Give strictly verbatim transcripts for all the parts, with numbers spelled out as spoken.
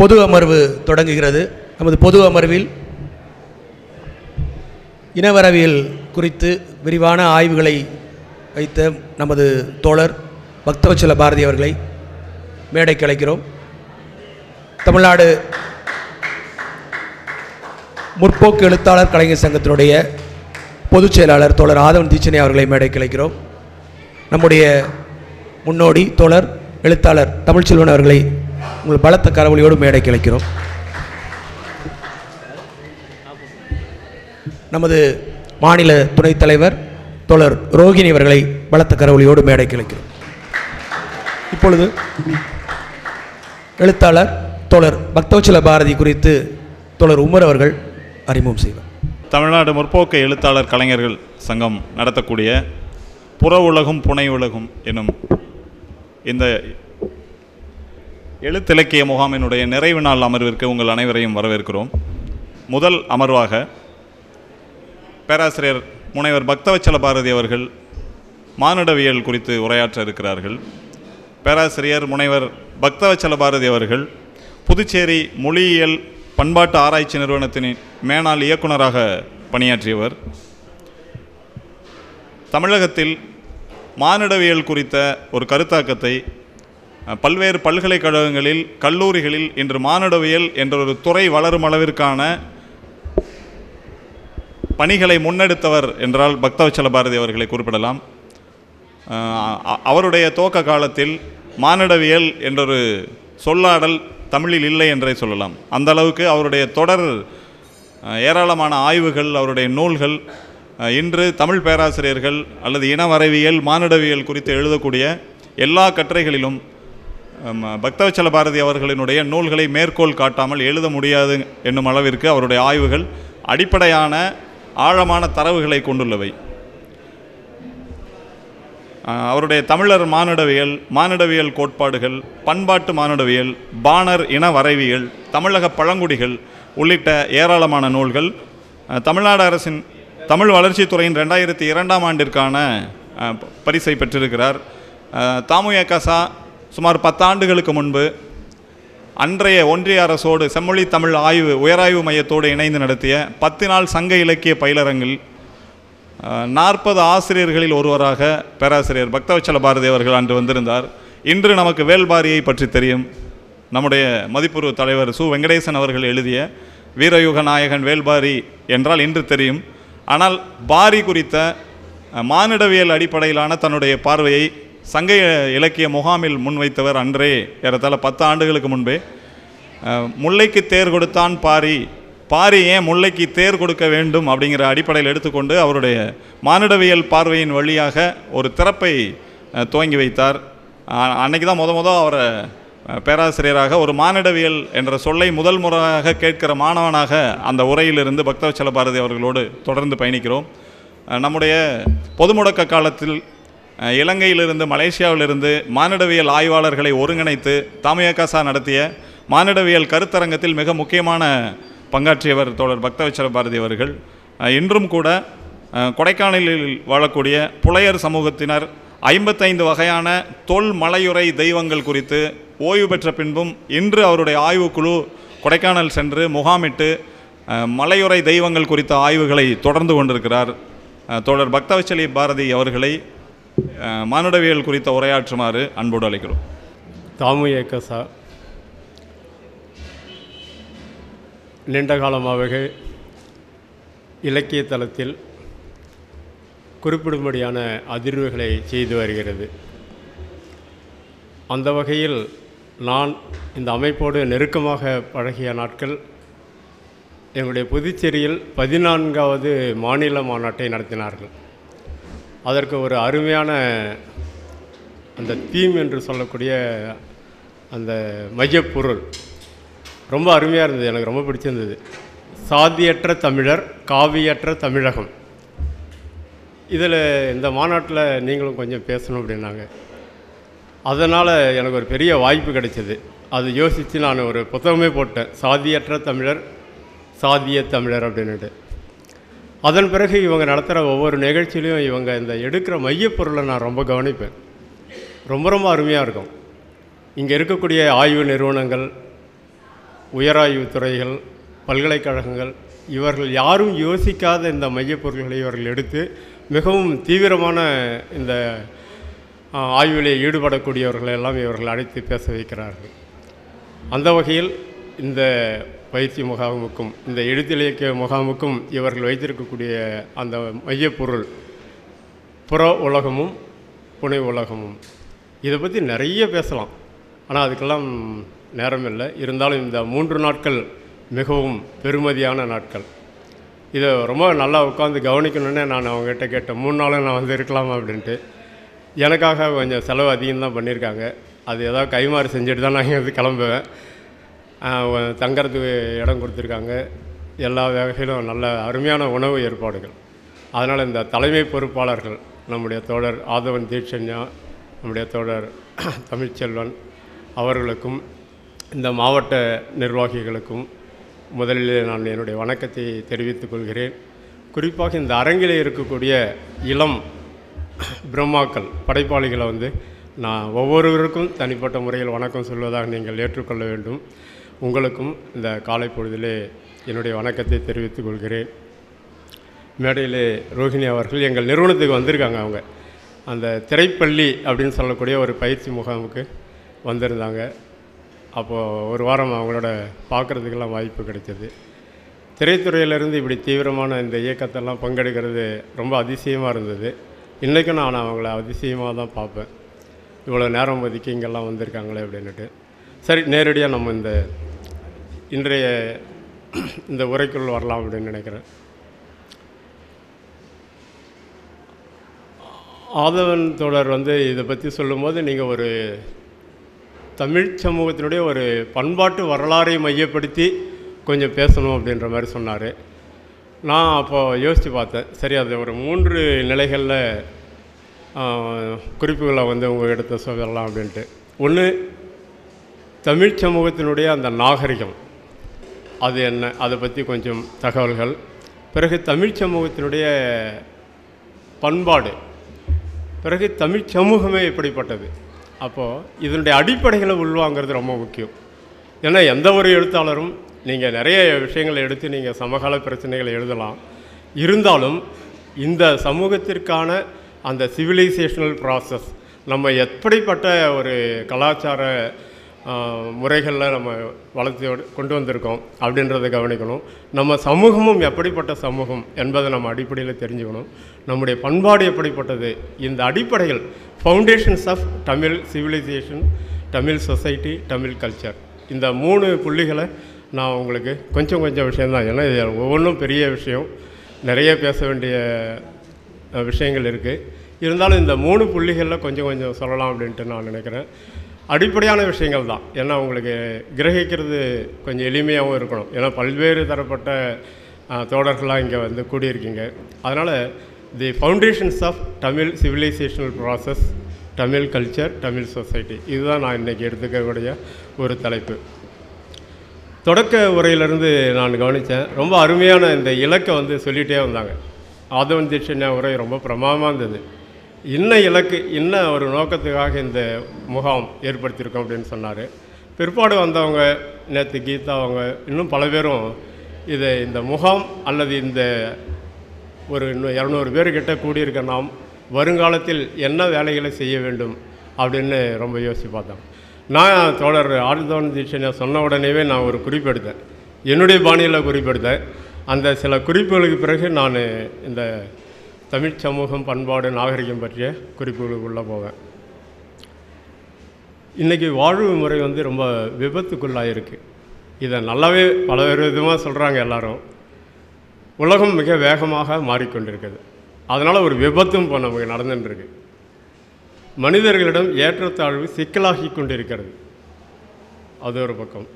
பொது அமர்வு தொடங்குகிறது. நமது பொது அமர்வில் இனவரவியல் குறித்து விரிவான ஆய்வுகளை வைத்த நமது தோழர் பக்தவச்சல பாரதி அவர்களை மேடைக்கு அழைக்கிறோம். தமிழ்நாடு முற்போக்கு எழுத்தாளர் கலைஞர் சங்கத்தினுடைய பொதுச் செயலாளர் தோழர் ஆதவன் தீட்சணை அவர்களை மேடைக்கு அழைக்கிறோம். நம்முடைய முன்னோடி தோழர் எழுத்தாளர் தமிழ்ச்செல்வன் அவர்களை உங்கள் பலத்த கரவொலியோடு மேடைக்கு அழைக்கிறோம். நமது மாநில துணைத் தலைவர் தோழர் ரோகிணி அவர்களை பலத்த கரவொலியோடு மேடைக்கு அழைக்கிறோம். இப்பொழுது எழுத்தாளர் தோழர் பக்தவச்சல பாரதி குறித்து தோழர் உமர் அவர்கள் அறிமுகம் செய்வார். தமிழ்நாடு முற்போக்கு எழுத்தாளர் கலைஞர்கள் சங்கம் நடத்தக்கூடிய புற உலகும் புனை உலகும் எனும் இந்த எழுத்திலக்கிய முகாமினுடைய நிறைவு நாள் அமர்விற்கு உங்கள் அனைவரையும் வரவேற்கிறோம். முதல் அமர்வாக பேராசிரியர் முனைவர் பக்தவச்சல பாரதி அவர்கள் மானுடவியல் குறித்து உரையாற்ற இருக்கிறார்கள். பேராசிரியர் முனைவர் பக்தவச்சல பாரதி அவர்கள் புதுச்சேரி மொழியியல் பண்பாட்டு ஆராய்ச்சி நிறுவனத்தின் மேனாள் இயக்குநராக பணியாற்றியவர். தமிழகத்தில் மானுடவியல் குறித்த ஒரு கருத்தாக்கத்தை பல்வேறு பல்கலைக்கழகங்களில் கல்லூரிகளில் இன்று மானுடவியல் என்ற ஒரு துறை வளரும் அளவிற்கான பணிகளை முன்னெடுத்தவர் என்றால் பக்தவச்சல பாரதி அவர்களை குறிப்பிடலாம். அவருடைய துவக்க காலத்தில் மானுடவியல் என்றொரு சொல்லாடல் தமிழில் இல்லை என்றே சொல்லலாம். அந்த அளவுக்கு அவருடைய தொடர் ஏராளமான ஆய்வுகள் அவருடைய நூல்கள் இன்று தமிழ் பேராசிரியர்கள் அல்லது இனவரவியல் மானுடவியல் குறித்து எழுதக்கூடிய எல்லா கட்டுரைகளிலும் பக்தவச்சல பாரதி அவர்களினுடைய நூல்களை மேற்கோள் காட்டாமல் எழுத முடியாது என்னும் அளவிற்கு அவருடைய ஆய்வுகள் அடிப்படையான ஆழமான தரவுகளை கொண்டுள்ளவை. அவருடைய தமிழர் மானுடவியல், மானுடவியல் கோட்பாடுகள், பண்பாட்டு மானுடவியல், பாணர் இனவரைவியல், தமிழக பழங்குடிகள் உள்ளிட்ட ஏராளமான நூல்கள் தமிழ்நாடு அரசின் தமிழ் வளர்ச்சித்துறையின் ரெண்டாயிரத்தி இரண்டாம் ஆண்டிற்கான பரிசை பெற்றிருக்கிறார். தாமுயக்கசா சுமார் பத்தாண்டுகளுக்கு முன்பு அன்றைய ஒன்றிய அரசோடு செம்மொழி தமிழ் ஆய்வு உயராய்வு மையத்தோடு இணைந்து நடத்திய பத்து நாள் சங்க இலக்கிய பயிலரங்கில் நாற்பது ஆசிரியர்களில் ஒருவராக பேராசிரியர் பக்தவச்சல பாரதி அவர்கள் அன்று வந்திருந்தார். இன்று நமக்கு வேல்பாரியை பற்றி தெரியும். நம்முடைய மதிப்புரு தலைவர் சு வெங்கடேசன் அவர்கள் எழுதிய வீரயுக நாயகன் வேல்பாரி என்றால் இன்று தெரியும். ஆனால் பாரி குறித்த மானுடவியல் அடிப்படையிலான தன்னுடைய பார்வையை சங்க இலக்கிய முகாமில் முன்வைத்தவர் அன்றே ஏறத்தாழ பத்து ஆண்டுகளுக்கு முன்பே. முல்லைக்கு தேர் கொடுத்தான் பாரி, பாரி ஏன் முல்லைக்கு தேர் கொடுக்க வேண்டும் அப்படிங்கிற அடிப்படையில் எடுத்துக்கொண்டு அவருடைய மானுடவியல் பார்வையின் வழியாக ஒரு திறப்பை துவங்கி வைத்தார். அன்றைக்கி தான் முத முத அவரை பேராசிரியராக ஒரு மானுடவியல் என்ற சொல்லை முதல் முறையாக கேட்கிற மாணவனாக அந்த உரையிலிருந்து பக்தவச்சல பாரதி அவர்களோடு தொடர்ந்து பயணிக்கிறோம். நம்முடைய பொது முடக்க காலத்தில் இலங்கையிலிருந்து மலேசியாவிலிருந்து மானுடவியல் ஆய்வாளர்களை ஒருங்கிணைத்து தாமுயக்கசா நடத்திய மானுடவியல் கருத்தரங்கத்தில் மிக முக்கியமான பங்காற்றியவர் தோழர் பக்தவச்சல பாரதி அவர்கள். இன்றும் கூட கொடைக்கானலில் வாழக்கூடிய புலையர் சமூகத்தினர் ஐம்பத்தைந்து வகையான தொல் மலையுறை தெய்வங்கள் குறித்து ஓய்வு பெற்ற பின்பும் இன்று அவருடைய ஆய்வுக்குழு கொடைக்கானல் சென்று முகாமிட்டு மலையுறை தெய்வங்கள் குறித்த ஆய்வுகளை தொடர்ந்து கொண்டிருக்கிறார். தோழர் பக்தவச்சல பாரதி அவர்களை மானுடவியல் குறித்த உரையாற்றுமாறு அன்போடு அழைக்கிறோம். தாமுயக்கசா நீண்ட காலமாக இலக்கிய தளத்தில் குறிப்பிடும்படியான அதிர்வுகளை செய்து வருகிறது. அந்த வகையில் நான் இந்த அமைப்போடு நெருக்கமாக பழகிய நாட்கள் என்னுடைய புதுச்சேரியில் பதினான்காவது மாநில மாநாட்டை நடத்தினார்கள். அதற்கு ஒரு அருமையான அந்த தீம் என்று சொல்லக்கூடிய அந்த மையப்பொருள் ரொம்ப அருமையாக இருந்தது. எனக்கு ரொம்ப பிடிச்சிருந்தது. சாதியற்ற தமிழர், காவியற்ற தமிழகம். இதில் இந்த மாநாட்டில் நீங்களும் கொஞ்சம் பேசணும் அப்படின்னாங்க. அதனால் எனக்கு ஒரு பெரிய வாய்ப்பு கிடைச்சது. அது யோசித்து நான் ஒரு புத்தகமே போட்டேன், சாதியற்ற தமிழர் சாதிய தமிழர் அப்படின்ட்டு. அதன் பிறகு இவங்க நடத்துகிற ஒவ்வொரு நிகழ்ச்சியிலையும் இவங்க இந்த எடுக்கிற மையப்பொருளை நான் ரொம்ப கவனிப்பேன். ரொம்ப ரொம்ப அருமையாக இருக்கும். இங்கே இருக்கக்கூடிய ஆய்வு நிறுவனங்கள் உயராய்வுத்துறைகள், பல்கலைக்கழகங்கள், இவர்கள் யாரும் யோசிக்காத இந்த மையப்பொருள்களை இவர்கள் எடுத்து மிகவும் தீவிரமான இந்த ஆய்விலே ஈடுபடக்கூடியவர்களெல்லாம் இவர்கள் அழைத்து பேச வைக்கிறார்கள். அந்த வகையில் இந்த பயிற்சி முகாமுக்கும் இந்த எழுத்திலக்கிய முகாமுக்கும் இவர்கள் வைத்திருக்கக்கூடிய அந்த மையப்பொருள் புற உலகமும் புனை உலகமும். இதை பற்றி நிறைய பேசலாம், ஆனால் அதுக்கெல்லாம் நேரம் இல்லை. இருந்தாலும் இந்த மூன்று நாட்கள் மிகவும் பெருமதியான நாட்கள். இதை ரொம்ப நல்லா உட்காந்து கவனிக்கணுன்னே நான் அவங்ககிட்ட கேட்டேன், மூணு நாளும் நான் வந்து இருக்கலாமா அப்படின்ட்டு. எனக்காக கொஞ்சம் செலவு அதிகம்தான் பண்ணியிருக்காங்க, அது ஏதாவது கைமாறு செஞ்சுட்டு தான் நான் வந்து கிளம்புவேன். தங்கிறதுக்கு இடம் கொடுத்துருக்காங்க, எல்லா வகையிலும் நல்ல அருமையான உணவு ஏற்பாடுகள். அதனால் இந்த தலைமை பொறுப்பாளர்கள் நம்முடைய தோழர் ஆதவன் தீட்சண்யா, நம்முடைய தோழர் தமிழ்ச்செல்வன் அவர்களுக்கும் இந்த மாவட்ட நிர்வாகிகளுக்கும் முதலிலே நான் என்னுடைய வணக்கத்தை தெரிவித்துக் கொள்கிறேன். குறிப்பாக இந்த அரங்கில் இருக்கக்கூடிய இளம் பிரம்மாக்கள், படைப்பாளிகளை வந்து நான் ஒவ்வொருவருக்கும் தனிப்பட்ட முறையில் வணக்கம் சொல்வதாக நீங்கள் ஏற்றுக்கொள்ள வேண்டும். உங்களுக்கும் இந்த காலை பொழுதிலே என்னுடைய வணக்கத்தை தெரிவித்துக் கொள்கிறேன். மேடையிலே ரோஹிணி அவர்கள் எங்கள் நிறுவனத்துக்கு வந்திருக்காங்க. அவங்க அந்த திரைப்பள்ளி அப்படின்னு சொல்லக்கூடிய ஒரு பயிற்சி முகாமுக்கு வந்திருந்தாங்க. அப்போது ஒரு வாரம் அவங்களோட பார்க்குறதுக்கெல்லாம் வாய்ப்பு கிடைத்தது. திரைத்துறையிலேருந்து இப்படி தீவிரமான இந்த இயக்கத்தெல்லாம் பங்கெடுக்கிறது ரொம்ப அதிசயமாக இருந்தது. இன்றைக்கும் நான் அவங்கள அதிசயமாக தான் பார்ப்பேன், இவ்வளோ நேரம் ஒதுக்கி இங்கெல்லாம் வந்திருக்காங்களே அப்படின்ட்டு. சரி, நேரடியாக நம்ம இந்த இன்றைய இந்த உரைக்குள் வரலாம் அப்படின்னு நினைக்கிறேன். ஆதவன் தோழர் வந்து இதை பற்றி சொல்லும்போது, நீங்கள் ஒரு தமிழ் சமூகத்தினுடைய ஒரு பண்பாட்டு வரலாறை மையப்படுத்தி கொஞ்சம் பேசணும் அப்படின்ற மாதிரி சொன்னார். நான் அப்போது யோசித்து பார்த்தேன், சரி அது ஒரு மூன்று நிலைகளில் குறிப்புகளை வந்து உங்கள் இடத்த சொல்லலாம் அப்படின்ட்டு. ஒன்று, தமிழ் சமூகத்தினுடைய அந்த நாகரிகம் அது என்ன, அதை பற்றி கொஞ்சம் தகவல்கள். பிறகு தமிழ் சமூகத்தினுடைய பண்பாடு, பிறகு தமிழ் சமூகமே எப்படிப்பட்டது. அப்போது இதனுடைய அடிப்படைகளை உள்வாங்கிறது ரொம்ப முக்கியம். ஏன்னா எந்த ஒரு எழுத்தாளரும் நீங்கள் நிறைய விஷயங்களை எடுத்து நீங்கள் சமகால பிரச்சனைகளை எழுதலாம், இருந்தாலும் இந்த சமூகத்திற்கான அந்த சிவிலைசேஷனல் ப்ராசஸ், நம்ம எப்படிப்பட்ட ஒரு கலாச்சார முறைகளில் நம்ம வளர்த்து கொண்டு வந்திருக்கோம் அப்படின்றத கவனிக்கணும். நம்ம சமூகமும் எப்படிப்பட்ட சமூகம் என்பதை நம்ம அடிப்படையில் தெரிஞ்சுக்கணும். நம்முடைய பண்பாடு எப்படிப்பட்டது, இந்த அடிப்படைகள், foundations of Tamil civilisation, Tamil society, Tamil culture, இந்த மூணு புள்ளிகளை நான் உங்களுக்கு கொஞ்சம் கொஞ்சம் விஷயந்தான். ஏன்னா இது ஒவ்வொன்றும் பெரிய விஷயம், நிறைய பேச வேண்டிய விஷயங்கள் இருக்குது. இருந்தாலும் இந்த மூணு புள்ளிகளில் கொஞ்சம் கொஞ்சம் சொல்லலாம் அப்படின்ட்டு நான் நினைக்கிறேன். அடிப்படையான விஷயங்கள் தான், ஏன்னா உங்களுக்கு கிரகிக்கிறது கொஞ்சம் எளிமையாகவும் இருக்கணும். ஏன்னா பல்வேறு தரப்பட்ட தோடர்களாக இங்கே வந்து கூடியிருக்கீங்க. அதனால் the foundations of Tamil civilisational process, Tamil culture, Tamil society, இதுதான் நான் இன்றைக்கி எடுத்துக்கக்கூடிய ஒரு தலைப்பு. தொடக்க உரையிலிருந்து நான் கவனித்தேன், ரொம்ப அருமையான இந்த இலக்கை வந்து சொல்லிகிட்டே வந்தாங்க. ஆதவன் தீட்சண்யா உரை ரொம்ப பிரமாதமாக இருந்தது. இன்னும் இலக்கு, இன்னும் ஒரு நோக்கத்துக்காக இந்த முகாம் ஏற்படுத்தியிருக்கோம் அப்படின்னு சொன்னார். பிற்பாடு வந்தவங்க, நேற்று கீதா அவங்க, இன்னும் பல பேரும் இதை இந்த முகாம் அல்லது இந்த ஒரு இன்னும் இரநூறு பேர்கிட்ட கூடியிருக்க நாம் வருங்காலத்தில் என்ன வேலைகளை செய்ய வேண்டும் அப்படின்னு ரொம்ப யோசித்து பார்த்தோம். நான் தோழர் ஆதவன் தீட்சண்யா சொன்ன உடனேவே நான் ஒரு குறிப்பெடுத்தேன், என்னுடைய பாணியில் குறிப்பெடுத்தேன். அந்த சில குறிப்புகளுக்கு பிறகு நான் இந்த தமிழ் சமூகம், பண்பாடு, நாகரிகம் பற்றிய குறிப்புகளுக்குள்ளே போவேன். இன்றைக்கி வாழ்வு முறை வந்து ரொம்ப விபத்துக்குள்ளாக இருக்குது. இதை நல்லாவே பல விதமாக சொல்கிறாங்க எல்லாரும். உலகம் மிக வேகமாக மாறிக்கொண்டிருக்குது, அதனால் ஒரு விபத்தும் இப்போ நமக்கு நடந்துட்டுருக்கு. மனிதர்களிடம் ஏற்றத்தாழ்வு சிக்கலாகி கொண்டிருக்கிறது, அது ஒரு பக்கம்.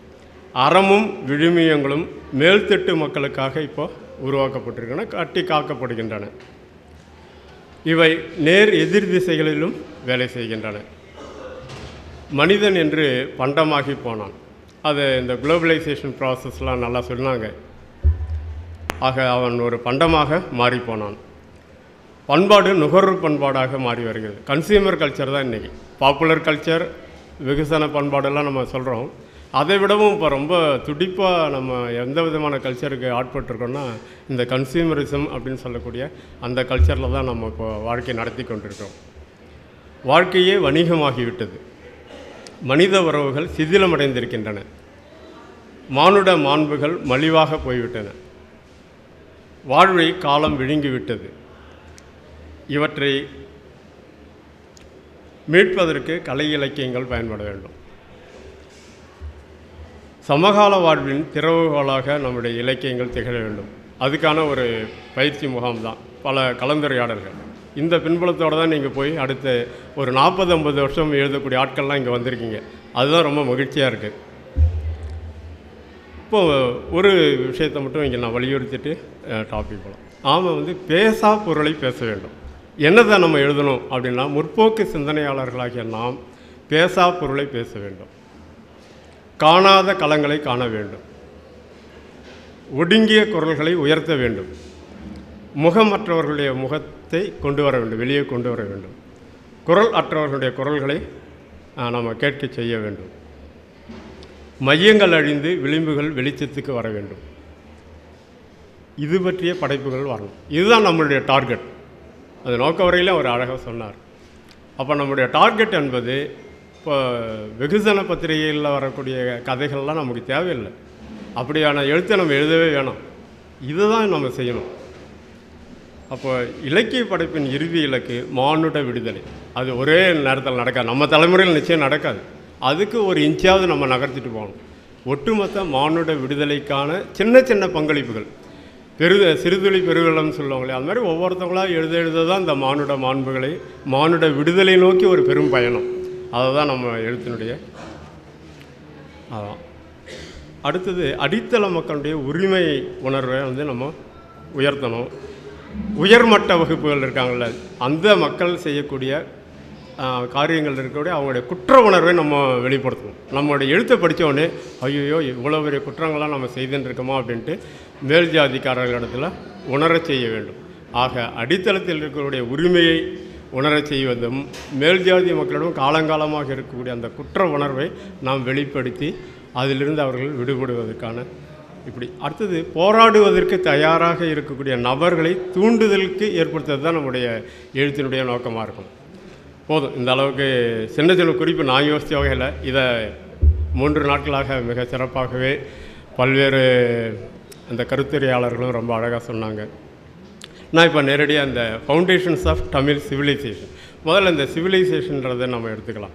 அறமும் விழுமியங்களும் மேல்தட்டு மக்களுக்காக இப்போ உருவாக்கப்பட்டிருக்கின்றன, கட்டி காக்கப்படுகின்றன. இவை நேர் எதிர் திசைகளிலும் வேலை செய்கின்றன. மனிதன் என்று பண்டமாகி போனான், அது இந்த குளோபலைசேஷன் ப்ராசஸ்லாம் நல்லா சொன்னாங்க. ஆக அவன் ஒரு பண்டமாக மாறிப்போனான். பண்பாடு நுகர்வு பண்பாடாக மாறி வருகிறது, கன்சியூமர் கல்ச்சர் தான் இன்றைக்கி. பாப்புலர் கல்ச்சர், வெகுசன பண்பாடெல்லாம் நம்ம சொல்கிறோம். அதை விடவும் இப்போ ரொம்ப துடிப்பாக நம்ம எந்த விதமான கல்ச்சருக்கு ஆட்பட்டுருக்கோன்னா இந்த கன்சியூமரிசம் அப்படின்னு சொல்லக்கூடிய அந்த கல்ச்சரில் தான் நம்ம இப்போ வாழ்க்கையை நடத்தி கொண்டிருக்கோம். வாழ்க்கையே வணிகமாகிவிட்டது. மனித உறவுகள் சிதிலமடைந்திருக்கின்றன. மானுட மாண்புகள் மலிவாக போய்விட்டன. வாழ்வை காலம் விழுங்கிவிட்டது. இவற்றை மீட்பதற்கு கலை இலக்கியங்கள் பயன்பட வேண்டும். சமகால வாழ்வின் திறவுகோலாக நம்முடைய இலக்கியங்கள் திகழ வேண்டும். அதுக்கான ஒரு பயிற்சி முகாம் தான், பல கலந்துரையாடல்கள். இந்த பின்புலத்தோடு தான் நீங்கள் போய் அடுத்த ஒரு நாற்பது ஐம்பது வருஷம் எழுதக்கூடிய ஆட்கள்லாம் இங்கே வந்திருக்கீங்க. அதுதான் ரொம்ப மகிழ்ச்சியாக இருக்குது. இப்போது ஒரு விஷயத்தை மட்டும் இங்கே நான் வலியுறுத்திட்டு டாபிக் போகலாம். ஆமாம், வந்து பேசா பொருளை பேச வேண்டும். என்னதை நம்ம எழுதணும் அப்படின்னா, முற்போக்கு சிந்தனையாளர்களாகிய நாம் பேசா பொருளை பேச வேண்டும். காணாத களங்களை காண வேண்டும். ஒடுங்கிய குரல்களை உயர்த்த வேண்டும். முகமற்றவர்களுடைய முகத்தை கொண்டு வர வேண்டும், வெளியே கொண்டு வர வேண்டும். குரல் அற்றவர்களுடைய குரல்களை நாம் கேட்க செய்ய வேண்டும். மையங்கள் அழிந்து விளிம்புகள் வெளிச்சத்துக்கு வர வேண்டும். இது பற்றிய படைப்புகள் வரணும். இதுதான் நம்மளுடைய டார்கெட். அது நோக்க வரையில் அவர் அழகாக சொன்னார். அப்போ நம்முடைய டார்கெட் என்பது இப்போ வெகுஜன பத்திரிகையில் வரக்கூடிய கதைகள்லாம் நமக்கு தேவையில்லை. அப்படியான எழுத்தை நம்ம எழுதவே வேணாம். இதுதான் நம்ம செய்யணும். அப்போ இலக்கிய படைப்பின் இறுதி இலக்கு மானுட விடுதலை. அது ஒரே நேரத்தில் நடக்காது, நம்ம தலைமுறையில் நிச்சயம் நடக்காது. அதுக்கு ஒரு இன்ச்சாவது நம்ம நகர்த்திட்டு போகணும். ஒட்டுமொத்த மானுட விடுதலைக்கான சின்ன சின்ன பங்களிப்புகள், பெரு சிறுதுளி பெருவெள்ளம்னு சொல்லுவாங்களே, அது மாதிரி ஒவ்வொருத்தவங்களாக எழுத எழுத தான் இந்த மானுட மாண்புகளை மானுட விடுதலை நோக்கி ஒரு பெரும் பயணம். அதை தான் நம்ம எழுத்தினுடைய அதான். அடுத்தது அடித்தள மக்களுடைய உரிமை உணர்வை வந்து நம்ம உயர்த்தணும். உயர்மட்ட வகுப்புகள் இருக்காங்கள்ல, அந்த மக்கள் செய்யக்கூடிய காரியங்கள் இருக்கக்கூடிய அவங்களுடைய குற்ற உணர்வை நம்ம வெளிப்படுத்தணும். நம்மளுடைய எழுத்தை படித்தோடனே ஐயோ இவ்வளோ பெரிய குற்றங்கள்லாம் நம்ம செய்துட்டுருக்கோமா அப்படின்ட்டு மேல் ஜாதிக்காரர்கள் இடத்துல உணர செய்ய வேண்டும். ஆக அடித்தளத்தில் இருக்கக்கூடிய உரிமையை உணர செய்வதும் மேல் ஜாதி மக்களிடம் காலங்காலமாக இருக்கக்கூடிய அந்த குற்ற உணர்வை நாம் வெளிப்படுத்தி அதிலிருந்து அவர்கள் விடுபடுவதற்கான இப்படி. அடுத்தது போராடுவதற்கு தயாராக இருக்கக்கூடிய நபர்களை தூண்டுதலுக்கு ஏற்படுத்துறது தான் நம்முடைய எழுத்தினுடைய நோக்கமாக இருக்கும். போதும், இந்த அளவுக்கு சின்ன சின்ன குறிப்பு நான் யோசித்த வகையில் இதை மூன்று நாட்களாக மிக சிறப்பாகவே பல்வேறு அந்த கருத்துரையாளர்களும் ரொம்ப அழகாக சொன்னாங்க. நான் இப்போ நேரடியாக அந்த ஃபவுண்டேஷன்ஸ் ஆஃப் தமிழ் சிவிலைசேஷன், முதல்ல இந்த சிவிலைசேஷன்றதை நம்ம எடுத்துக்கலாம்.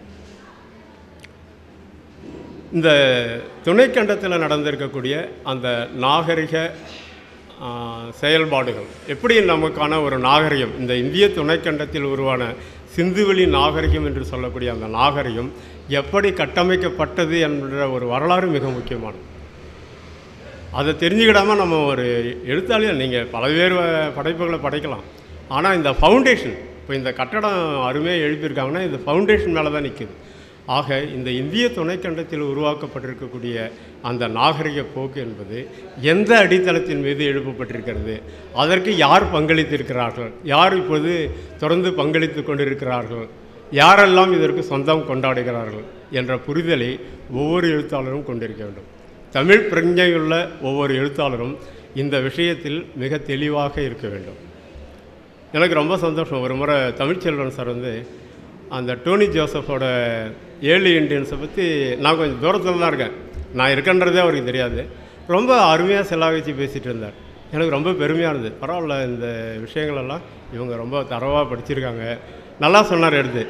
இந்த துணைக்கண்டத்தில் நடந்திருக்கக்கூடிய அந்த நாகரிக செயல்பாடுகள், எப்படி நமக்கான ஒரு நாகரிகம், இந்த இந்திய துணைக்கண்டத்தில் உருவான சிந்துவெளி நாகரிகம் என்று சொல்லக்கூடிய அந்த நாகரிகம் எப்படி கட்டமைக்கப்பட்டது என்ற ஒரு வரலாறு மிக முக்கியமானது. அதை தெரிஞ்சுக்கிடாமல் நம்ம ஒரு எழுத்தாளியாக நீங்கள் பல்வேறு படைப்புகளை படைக்கலாம். ஆனால் இந்த ஃபவுண்டேஷன், இப்போ இந்த கட்டடம் அருமையாக எழுப்பியிருக்காங்கன்னா இந்த ஃபவுண்டேஷன் மேலே தான் நிற்குது. ஆக இந்த இந்திய துணைக்கண்டத்தில் உருவாக்கப்பட்டிருக்கக்கூடிய அந்த நாகரிக போக்கு என்பது எந்த அடித்தளத்தின் மீது எழுப்பப்பட்டிருக்கிறது, அதற்கு யார் பங்களித்திருக்கிறார்கள், யார் இப்போது தொடர்ந்து பங்களித்து கொண்டிருக்கிறார்கள், யாரெல்லாம் இதற்கு சொந்தம் கொண்டாடுகிறார்கள் என்ற புரிதலை ஒவ்வொரு எழுத்தாளரும் கொண்டிருக்க வேண்டும். தமிழ் பிரஞ்சையுள்ள ஒவ்வொரு எழுத்தாளரும் இந்த விஷயத்தில் மிக தெளிவாக இருக்க வேண்டும். எனக்கு ரொம்ப சந்தோஷம், ஒரு முறை தமிழ்ச்செல்வன் சார் வந்து அந்த டோனி ஜோசஃபோட ஏழு இண்டியன்ஸை பற்றி, நான் கொஞ்சம் தூரத்தில் தான் இருக்கேன், நான் இருக்கன்றதே அவருக்கு தெரியாது, ரொம்ப அருமையாக செலாவச்சு பேசிகிட்டு இருந்தார். எனக்கு ரொம்ப பெருமையாக இருந்தது. பரவாயில்ல, இந்த விஷயங்களெல்லாம் இவங்க ரொம்ப தரவாக படிச்சிருக்காங்க, நல்லா சொன்னார் எடுத்து.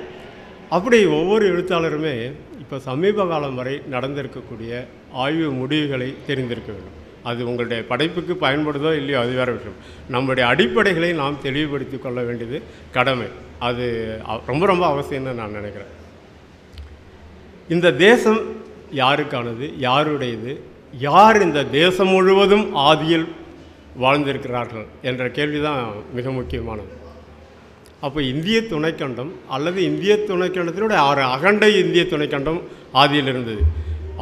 அப்படி ஒவ்வொரு எழுத்தாளருமே இப்போ சமீப காலம் வரை நடந்திருக்கக்கூடிய ஆய்வு முடிவுகளை தெரிந்திருக்க வேண்டும். அது உங்களுடைய படைப்புக்கு பயன்படுதோ இல்லையோ அது வேறு விஷயம். நம்மளுடைய அடிப்படைகளை நாம் தெளிவுபடுத்தி கொள்ள வேண்டியது கடமை. அது ரொம்ப ரொம்ப அவசியம்னு நான் நினைக்கிறேன். இந்த தேசம் யாருக்கானது, யாருடையது, யார் இந்த தேசம் முழுவதும் ஆதியில் வாழ்ந்திருக்கிறார்கள் என்ற கேள்வி தான் மிக முக்கியமானது. அப்போ இந்திய துணைக்கண்டம் அல்லது இந்திய துணைக்கண்டத்தினுடைய ஆறு அகண்ட இந்திய துணைக்கண்டம் ஆதியில் இருந்தது.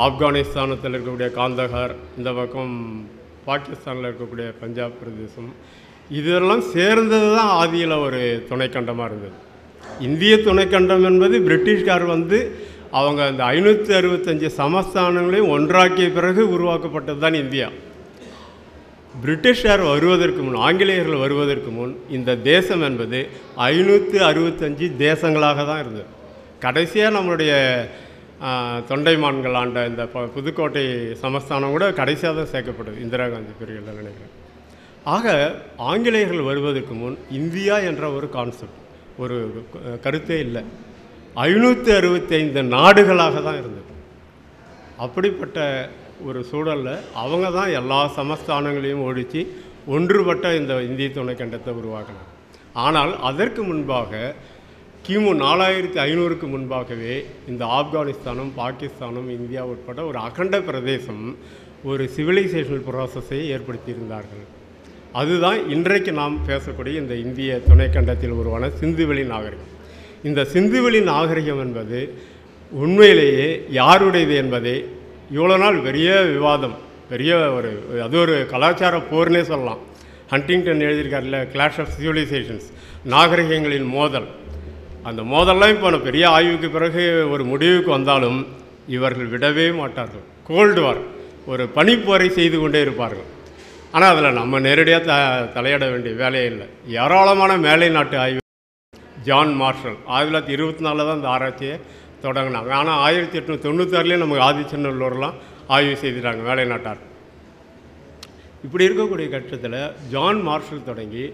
ஆப்கானிஸ்தானத்தில் இருக்கக்கூடிய காந்தகார், இந்த பக்கம் பாகிஸ்தானில் இருக்கக்கூடிய பஞ்சாப் பிரதேசம், இதெல்லாம் சேர்ந்தது தான் ஆதியில் ஒரு துணைக்கண்டமாக இருந்தது. இந்திய துணைக்கண்டம் என்பது பிரிட்டிஷ்கார் வந்து அவங்க அந்த ஐநூற்றி அறுபத்தஞ்சு சமஸ்தானங்களையும் ஒன்றாக்கிய பிறகு உருவாக்கப்பட்டது தான் இந்தியா. பிரிட்டிஷார் வருவதற்கு முன், ஆங்கிலேயர்கள் வருவதற்கு முன் இந்த தேசம் என்பது ஐநூற்றி அறுபத்தஞ்சு தேசங்களாக தான் இருந்தது. கடைசியாக நம்மளுடைய தொண்டைமான்கள் ஆண்ட இந்த புதுக்கோட்டை சமஸ்தானம் கூட கடைசியாக தான் சேர்க்கப்பட்டது, இந்திரா காந்தி பீரியடில் நினைக்கிறேன். ஆக ஆங்கிலேயர்கள் வருவதற்கு முன் இந்தியா என்ற ஒரு கான்செப்ட், ஒரு கருத்தே இல்லை. ஐநூற்றி அறுபத்தைந்து நாடுகளாக தான் இருந்தது. அப்படிப்பட்ட ஒரு சூழலில் அவங்க தான் எல்லா சமஸ்தானங்களையும் ஒழித்து ஒன்றுபட்ட இந்த இந்திய துணைக்கண்டத்தை உருவாக்கலாம். ஆனால் அதற்கு முன்பாக கிமு நாலாயிரத்தி ஐநூறுக்கு முன்பாகவே இந்த ஆப்கானிஸ்தானும் பாகிஸ்தானும் இந்தியா உட்பட ஒரு அகண்ட பிரதேசம் ஒரு சிவிலைசேஷனல் ப்ராசஸை ஏற்படுத்தியிருந்தார்கள். அதுதான் இன்றைக்கு நாம் பேசக்கூடிய இந்த இந்திய துணைக்கண்டத்தில் உருவான சிந்துவெளி நாகரிகம். இந்த சிந்துவெளி நாகரிகம் என்பது உண்மையிலேயே யாருடையது என்பதை இவ்வளோ நாள் பெரிய விவாதம், பெரிய ஒரு அது ஒரு கலாச்சார போர்னே சொல்லலாம். ஹண்டிங்டன் எழுதியிருக்காருல கிளாஷ் ஆஃப் சிவிலைசேஷன்ஸ், நாகரிகங்களின் மோதல். அந்த மோதல்லாம் இப்போ பெரிய ஆய்வுக்கு பிறகு ஒரு முடிவுக்கு வந்தாலும் இவர்கள் விடவே மாட்டார்கள். கோல்டு வார், ஒரு பனிப்போரை செய்து கொண்டே இருப்பார்கள். ஆனால் அதில் நம்ம நேரடியாக த தலையிட வேண்டிய வேலையே இல்லை. ஏராளமான மேலை நாட்டு ஆய்வு, ஜான் மார்ஷல் ஆயிரத்தி தொள்ளாயிரத்தி இருபத்தி நாலில் தான் இந்த ஆராய்ச்சியை தொடங்கினாங்க. ஆனால் ஆயிரத்தி எட்நூற்றி தொண்ணூத்தாறுலேயே நமக்கு ஆதிச்சநல்லூர்லாம் ஆய்வு செய்துட்டாங்க மேலை நாட்டார். இப்படி இருக்கக்கூடிய கட்டத்தில் ஜான் மார்ஷல் தொடங்கி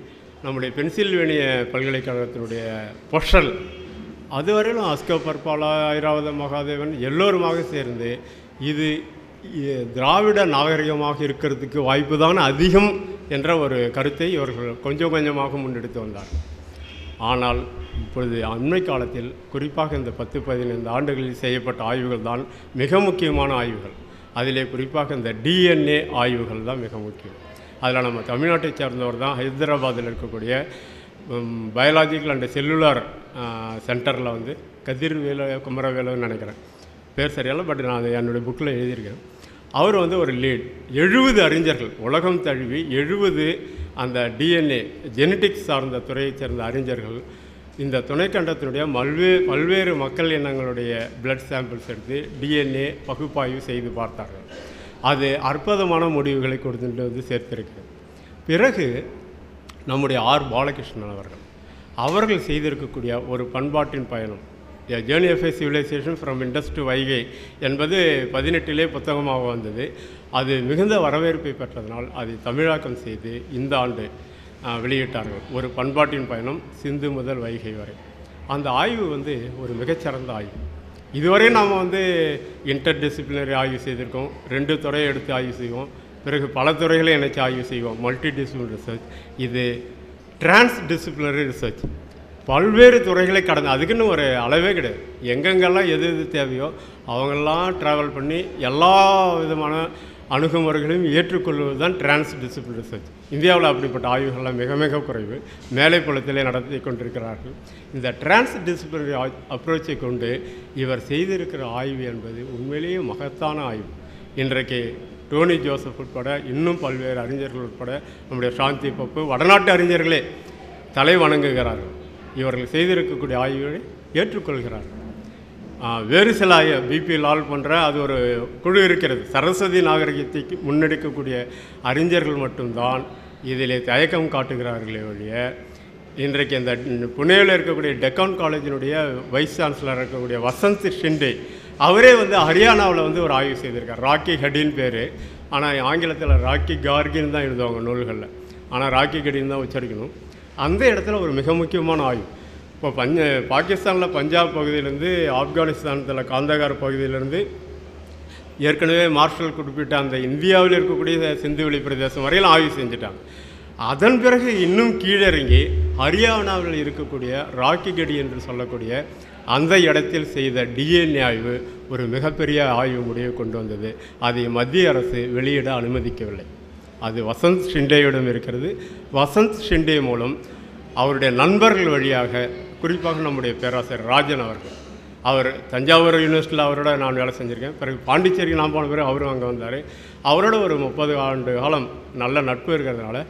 நம்முடைய பென்சில்வேனிய பல்கலைக்கழகத்தினுடைய பொஷல், அதுவரையிலும் அஸ்கோபர் பாலா, ஐராவத மகாதேவன் எல்லோருமாக சேர்ந்து இது திராவிட நாகரிகமாக இருக்கிறதுக்கு வாய்ப்பு தான் அதிகம் என்ற ஒரு கருத்தை இவர்கள் கொஞ்சம் கொஞ்சமாக முன்னெடுத்து வந்தார்கள். ஆனால் இப்பொழுது அண்மை காலத்தில் குறிப்பாக இந்த பத்து பதினைந்து ஆண்டுகளில் செய்யப்பட்ட ஆய்வுகள் தான் மிக முக்கியமான ஆய்வுகள். அதிலே குறிப்பாக இந்த டிஎன்ஏ ஆய்வுகள் தான் மிக முக்கியம். அதில் நம்ம தமிழ்நாட்டை சேர்ந்தவர் தான் ஹைதராபாத்தில் இருக்கக்கூடிய பயாலஜிக்கல் அண்ட் செல்லுலார் சென்டரில் வந்து கதிர்வேலு குமரவேலுன்னு நினைக்கிறேன், பேர் சரியால, பட் நான் அதை என்னுடைய புக்கில் எழுதியிருக்கேன். அவர் வந்து ஒரு லீட். எழுபது அறிஞர்கள் உலகம் தழுவி எழுபது அந்த டிஎன்ஏ ஜெனட்டிக்ஸ் சார்ந்த துறையைச் சேர்ந்த அறிஞர்கள் இந்த துணைக்கண்டத்தினுடைய மல்வே பல்வேறு மக்கள் இனங்களுடைய பிளட் சாம்பிள்ஸ் எடுத்து டிஎன்ஏ பகுப்பாய்வு செய்து பார்த்தார்கள். அது அற்புதமான முடிவுகளை கொடுத்துட்டு வந்து சேர்த்திருக்கிறது. பிறகு நம்முடைய ஆர் பாலகிருஷ்ணன் அவர்கள் அவர்கள் செய்திருக்கக்கூடிய ஒரு பண்பாட்டின் பயணம், the journey of a civilisation from Indus to Vaigai என்பது பதினெட்டிலே புத்தகமாக வந்தது. அது மிகுந்த வரவேற்பை பெற்றதனால் அதை தமிழாக்கம் செய்து இந்த ஆண்டு வெளியிட்டார்கள். ஒரு பண்பாட்டின் பயணம் சிந்து முதல் வைகை வரை. அந்த ஆய்வு வந்து ஒரு மிகச்சிறந்த ஆய்வு. இதுவரை நாம் வந்து இன்டர் டிசிப்ளினரி ஆய்வு செய்திருக்கோம், ரெண்டு துறையை எடுத்து ஆய்வு செய்வோம், பிறகு பல துறைகளை இணைச்சி ஆய்வு செய்வோம், மல்டி டிசிப்ளினரி ரிசர்ச். இது டிரான்ஸ் டிசிப்ளினரி ரிசர்ச், பல்வேறு துறைகளை கடந்து அதுக்குன்னு ஒரு அளவே கிடையாது. எங்கெங்கெல்லாம் எது எது தேவையோ அவங்கெல்லாம் ட்ராவல் பண்ணி எல்லா விதமான அணுகுமுறைகளையும் ஏற்றுக்கொள்வது தான் டிரான்ஸ் டிசிப்ளினரி ரிசர்ச். இந்தியாவில் அப்படிப்பட்ட ஆய்வுகள்லாம் மிக மிக குறைவு, மேலை புலத்திலே நடத்தி கொண்டிருக்கிறார்கள். இந்த டிரான்ஸ் டிசிப்ளினரி அப்ரோச்சை கொண்டு இவர் செய்திருக்கிற ஆய்வு என்பது உண்மையிலேயே மகத்தான ஆய்வு. இன்றைக்கு டோனி ஜோசப் உட்பட இன்னும் பல்வேறு அறிஞர்கள் உட்பட நம்முடைய சாந்தி பப்பு வடநாட்டு அறிஞர்களே தலை வணங்குகிறார்கள். இவர்கள் செய்திருக்கக்கூடிய ஆய்வுகளை ஏற்றுக்கொள்கிறார்கள். வேறு சில பிபி லால் போன்ற அது ஒரு குழு இருக்கிறது, சரஸ்வதி நாகரிகத்தை முன்னெடுக்கக்கூடிய அறிஞர்கள் மட்டும்தான் இதிலே தயக்கம் காட்டுகிறார்களே ஒழிய, இன்றைக்கு இந்த புனேவில் இருக்கக்கூடிய டெக்கான் காலேஜினுடைய வைஸ் சான்சலர் இருக்கக்கூடிய வசந்த் ஷிண்டே அவரே வந்து ஹரியானாவில் வந்து ஒரு ஆய்வு செய்திருக்கார். ராக்கி ஹெடின்னு பேர், ஆனால் ஆங்கிலத்தில் ராக்கி கார்கின்னு தான் எழுதுவாங்க நூல்களில், ஆனால் ராக்கி ஹெடின்னு தான் உச்சரிக்கணும். அந்த இடத்துல ஒரு மிக முக்கியமான ஆய்வு. இப்போ பஞ்ச பாகிஸ்தானில் பஞ்சாப் பகுதியிலேருந்து, ஆப்கானிஸ்தானத்தில் காந்தகார் பகுதியிலேருந்து, ஏற்கனவே மார்ஷல் குறிப்பிட்ட அந்த இந்தியாவில் இருக்கக்கூடிய சிந்துவெளி பிரதேசம் வரையிலும் ஆய்வு செஞ்சுட்டாங்க. அதன் பிறகு இன்னும் கீழிறங்கி ஹரியானாவில் இருக்கக்கூடிய ராக்கிகடி என்று சொல்லக்கூடிய அந்த இடத்தில் செய்த டிஎன்ஏ ஆய்வு ஒரு மிகப்பெரிய ஆய்வு முடிவு கொண்டு வந்தது. அதை மத்திய அரசு வெளியிட அனுமதிக்கவில்லை. அது வசந்த் ஷிண்டேயிடம் இருக்கிறது. வசந்த் ஷிண்டே மூலம் அவருடைய நண்பர்கள் வழியாக, குறிப்பாக நம்முடைய பேராசிரியர் ராஜன் அவர்கள், அவர் தஞ்சாவூர் யூனிவர்சிட்டியில் அவரோட நான் வேலை செஞ்சுருக்கேன். பிறகு பாண்டிச்சேரிக்கு நான் போன பிறகு அவரும் அங்கே வந்தார். அவரோட ஒரு முப்பது ஆண்டு காலம் நல்ல நட்பு இருக்கிறதுனால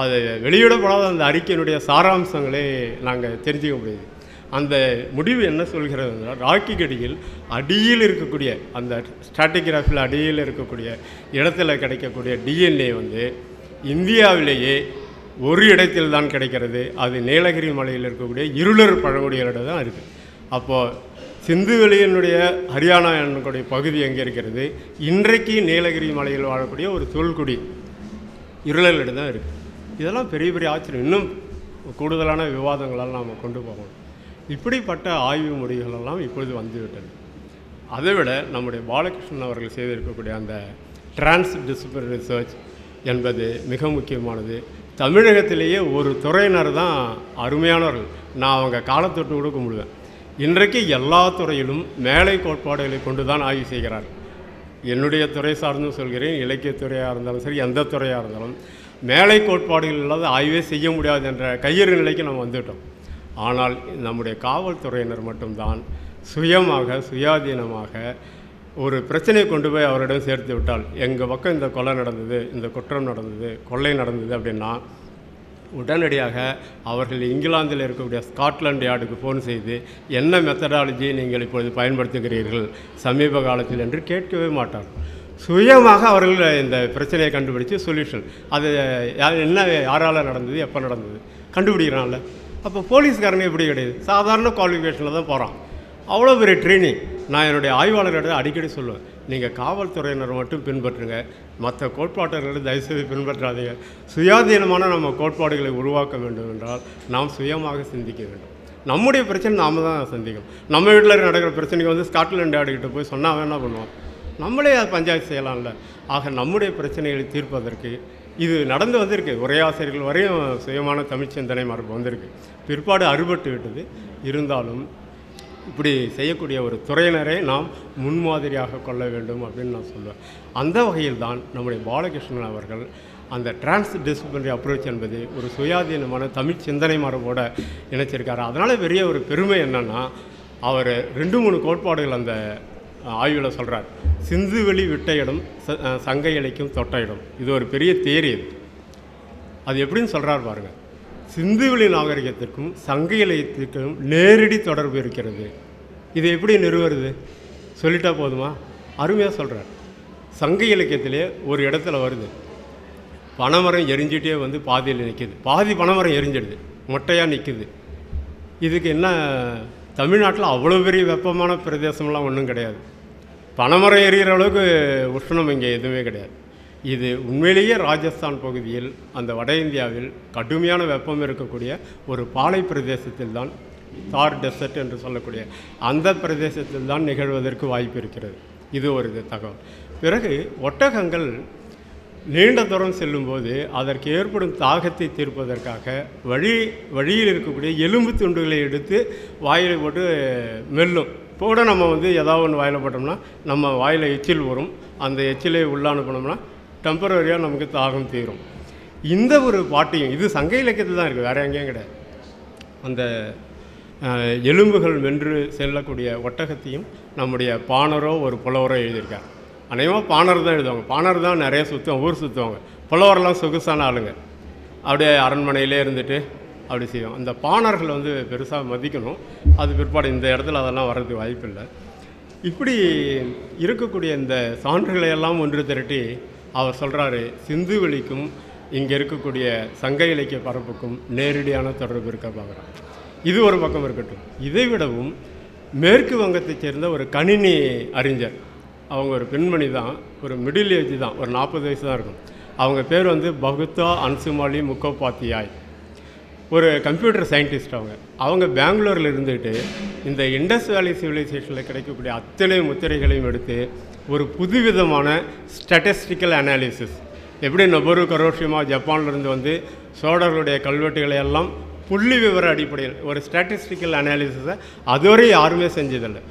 அது வெளியிடப்படாத அந்த அறிக்கையினுடைய சாராம்சங்களே நாங்கள் தெரிஞ்சுக்க முடியுது. அந்த முடிவு என்ன சொல்கிறது என்றால், ராக்கிக்கடியில் அடியில் இருக்கக்கூடிய அந்த ஸ்ட்ராட்டிகிராஃபில் அடியில் இருக்கக்கூடிய இடத்துல கிடைக்கக்கூடிய டிஎன்ஏ வந்து இந்தியாவிலேயே ஒரு இடத்தில் தான் கிடைக்கிறது. அது நீலகிரி மலையில் இருக்கக்கூடிய இருளர் பழங்குடிகளிட தான் இருக்குது. அப்போது சிந்து வெளியினுடைய ஹரியானா என்னுடைய பகுதி எங்கே இருக்கிறது, இன்றைக்கு நீலகிரி மலையில் வாழக்கூடிய ஒரு தொல்குடி இருளர்களிடம் தான் இருக்குது. இதெல்லாம் பெரிய பெரிய ஆச்சரியம். இன்னும் கூடுதலான விவாதங்களால் நாம் கொண்டு போகணும். இப்படிப்பட்ட ஆய்வு முடிவுகளெல்லாம் இப்பொழுது வந்துவிட்டது. அதை விட நம்முடைய பாலகிருஷ்ணன் அவர்கள் செய்திருக்கக்கூடிய அந்த டிரான்ஸ் டிசிப்ளினரி ரிசர்ச் என்பது மிக முக்கியமானது. தமிழகத்திலேயே ஒரு துறையினர் தான் அருமையானவர்கள். நான் அவங்க காலத்தொட்டு கொடுக்க முடியும். இன்றைக்கு எல்லா துறையிலும் மேலை கோட்பாடுகளை கொண்டு தான் ஆய்வு செய்கிறார்கள். என்னுடைய துறை சார்ந்தும் சொல்கிறேன், இலக்கியத்துறையாக இருந்தாலும் சரி, எந்த துறையாக இருந்தாலும் மேலை கோட்பாடுகள் இல்லாத ஆய்வே செய்ய முடியாது என்ற கையறு நிலைக்கு நம்ம வந்துவிட்டோம். ஆனால் நம்முடைய காவல்துறையினர் மட்டும்தான் சுயமாக சுயாதீனமாக ஒரு பிரச்சனையை கொண்டு போய் அவரிடம் சேர்த்து விட்டால், எங்கள் பக்கம் இந்த கொலை நடந்தது, இந்த குற்றம் நடந்தது, கொள்ளை நடந்தது அப்படின்னா உடனடியாக அவர்கள் இங்கிலாந்தில் இருக்கக்கூடிய ஸ்காட்லாண்ட் யார்டுக்கு ஃபோன் செய்து என்ன மெத்தடாலஜி நீங்கள் இப்பொழுது பயன்படுத்துகிறீர்கள் சமீப காலத்தில் என்று கேட்கவே மாட்டார். சுயமாக அவர்கள் இந்த பிரச்சனையை கண்டுபிடிச்சு சொல்யூஷன், அது என்ன யாரால் நடந்தது எப்போ நடந்தது கண்டுபிடிக்கிறான்ல. அப்போ போலீஸ்காரங்க இப்படி கிடையாது, சாதாரண குவாலிஃபிகேஷனில் தான் போகிறான். அவ்வளோ பெரிய ட்ரைனிங். நான் என்னுடைய ஆய்வாளர்களிடம் அடிக்கடி சொல்லுவேன், நீங்கள் காவல்துறையினர் மட்டும் பின்பற்றுங்க, மற்ற கோட்பாட்டர்களிடம் தயவுசெய்து பின்பற்றாதீங்க. சுயாதீனமான நம்ம கோட்பாடுகளை உருவாக்க வேண்டும் என்றால் நாம் சுயமாக சிந்திக்க வேண்டும். நம்முடைய பிரச்சனை நாம் தான் சந்திக்கணும். நம்ம வீட்டில் நடக்கிற பிரச்சனைக்கு வந்து ஸ்காட்லாண்ட் யார்டுகிட்ட போய் சொன்னால் என்ன பண்ணுவோம், நம்மளே அது பஞ்சாயத்து செய்யலாம்ல. ஆக நம்முடைய பிரச்சனைகளை தீர்ப்பதற்கு இது நடந்து வந்திருக்கு. ஒரே ஆசிரியர்கள் வரையும் சுயமான தமிழ் சிந்தனை மரபு வந்திருக்கு, பிற்பாடு அறுபட்டு விட்டது. இருந்தாலும் இப்படி செய்யக்கூடிய ஒரு துறையினரை நாம் முன்மாதிரியாக கொள்ள வேண்டும் அப்படின்னு நான் சொல்லுவேன். அந்த வகையில் தான் நம்முடைய பாலகிருஷ்ணன் அவர்கள் அந்த டிரான்ஸ் டிசிப்ளினரி அப்ரோச் என்பது ஒரு சுயாதீனமான தமிழ் சிந்தனை மரபோடு இணைச்சிருக்காரு. அதனால் பெரிய ஒரு பெருமை என்னென்னா, அவர் ரெண்டு மூணு கோட்பாடுகள் அந்த ஆய்வில் சொல்கிறார். சிந்து வெளி விட்ட இடம் சங்க இலக்கியம் தொட்ட இடம், இது ஒரு பெரிய தேரி. இது அது எப்படின்னு சொல்கிறார் பாருங்கள். சிந்துவெளி நாகரிகத்திற்கும் சங்க இலக்கியத்திற்கும் நேரடி தொடர்பு இருக்கிறது. இது எப்படி நிறுவுறது சொல்லிட்டா போதுமா? அருமையாக சொல்கிறார். சங்க இலக்கியத்திலே ஒரு இடத்துல வருது, பனைமரம் எரிஞ்சிட்டே வந்து பாதியில் நிற்கிது, பாதி பனைமரம் எரிஞ்சிடுது, மொட்டையாக நிற்கிது. இதுக்கு என்ன, தமிழ்நாட்டில் அவ்வளோ பெரிய வெப்பமான பிரதேசம்லாம் ஒன்றும் கிடையாது, பனைமரம் எரிகிற அளவுக்கு உஷ்ணம் இங்கே எதுவுமே கிடையாது. இது உண்மையிலேயே ராஜஸ்தான் பகுதியில் அந்த வட இந்தியாவில் கடுமையான வெப்பம் இருக்கக்கூடிய ஒரு பாலை பிரதேசத்தில் தான், தார் டெசர்ட் என்று சொல்லக்கூடிய அந்த பிரதேசத்தில் தான் நிகழ்வதற்கு வாய்ப்பு இருக்கிறது. இது ஒரு தகவல். பிறகு ஒட்டகங்கள் நீண்ட தூரம் செல்லும்போது அதற்கு ஏற்படும் தாகத்தை தீர்ப்பதற்காக வழி வழியில் இருக்கக்கூடிய எலும்பு துண்டுகளை எடுத்து வாயில் போட்டு மெல்லும். இப்போ கூட நம்ம வந்து ஏதாவது ஒன்று வாயில் போட்டோம்னா நம்ம வாயில் எச்சில் வரும், அந்த எச்சிலை உள்ளே அனுப்பினோம்னா டெம்பரரியாக நமக்கு தாகம் தீரும். இந்த ஒரு பாட்டியும் இது சங்க இலக்கியத்தில் தான் இருக்குது, வேறு எங்கேயும் கிடையாது. அந்த எலும்புகள் வென்று செல்லக்கூடிய ஒட்டகத்தையும் நம்முடைய பாணரோ ஒரு புலவரோ எழுதியிருக்காங்க. அநேகமாக பாணர் தான் எழுதுவாங்க, பாணர் தான் நிறைய சுற்றுவாங்க, ஊர் சுற்றுவாங்க. புலவரெல்லாம் சொகுசான ஆளுங்க, அப்படியே அரண்மனையிலே இருந்துட்டு அப்படி செய்வோம். அந்த பாணர்களை வந்து பெருசாக மதிக்கணும். அது பிற்பாடு இந்த இடத்துல அதெல்லாம் வர்றதுக்கு வாய்ப்பு இல்லை. இப்படி இருக்கக்கூடிய இந்த சான்றுகளையெல்லாம் ஒன்று திரட்டி அவர் சொல்கிறாரு, சிந்து வெளிக்கும் இங்கே இருக்கக்கூடிய சங்க இலக்கிய பரப்புக்கும் நேரடியான தொடர்பு இருக்க பார்க்குறான். இது ஒரு பக்கம் இருக்கட்டும். இதை விடவும் மேற்கு வங்கத்தைச் சேர்ந்த ஒரு கணினி அறிஞர், அவங்க ஒரு பெண்மணி தான், ஒரு மிடில் ஏஜ் தான், ஒரு நாற்பது வயசு தான் இருக்கும். அவங்க பேர் வந்து பகுத்தா அன்சுமாலி முக்கோபாத்தியாய், ஒரு கம்ப்யூட்டர் சயின்டிஸ்ட். அவங்க அவங்க பெங்களூரில் இருந்துட்டு இந்த இண்டஸ் வேலி சிவிலைசேஷனில் கிடைக்கக்கூடிய அத்தனை முத்திரைகளையும் எடுத்து ஒரு புதுவிதமான ஸ்டாட்டிஸ்டிக்கல் அனாலிசிஸ், எப்படி நொபரு கரோஷிமா ஜப்பான்லேருந்து வந்து சோழர்களுடைய கல்வெட்டுகளை எல்லாம் புள்ளி விவர அடிப்படையில் ஒரு ஸ்டாட்டிஸ்டிக்கல் அனாலிசிஸை அதுவரை யாருமே செஞ்சதில்லை.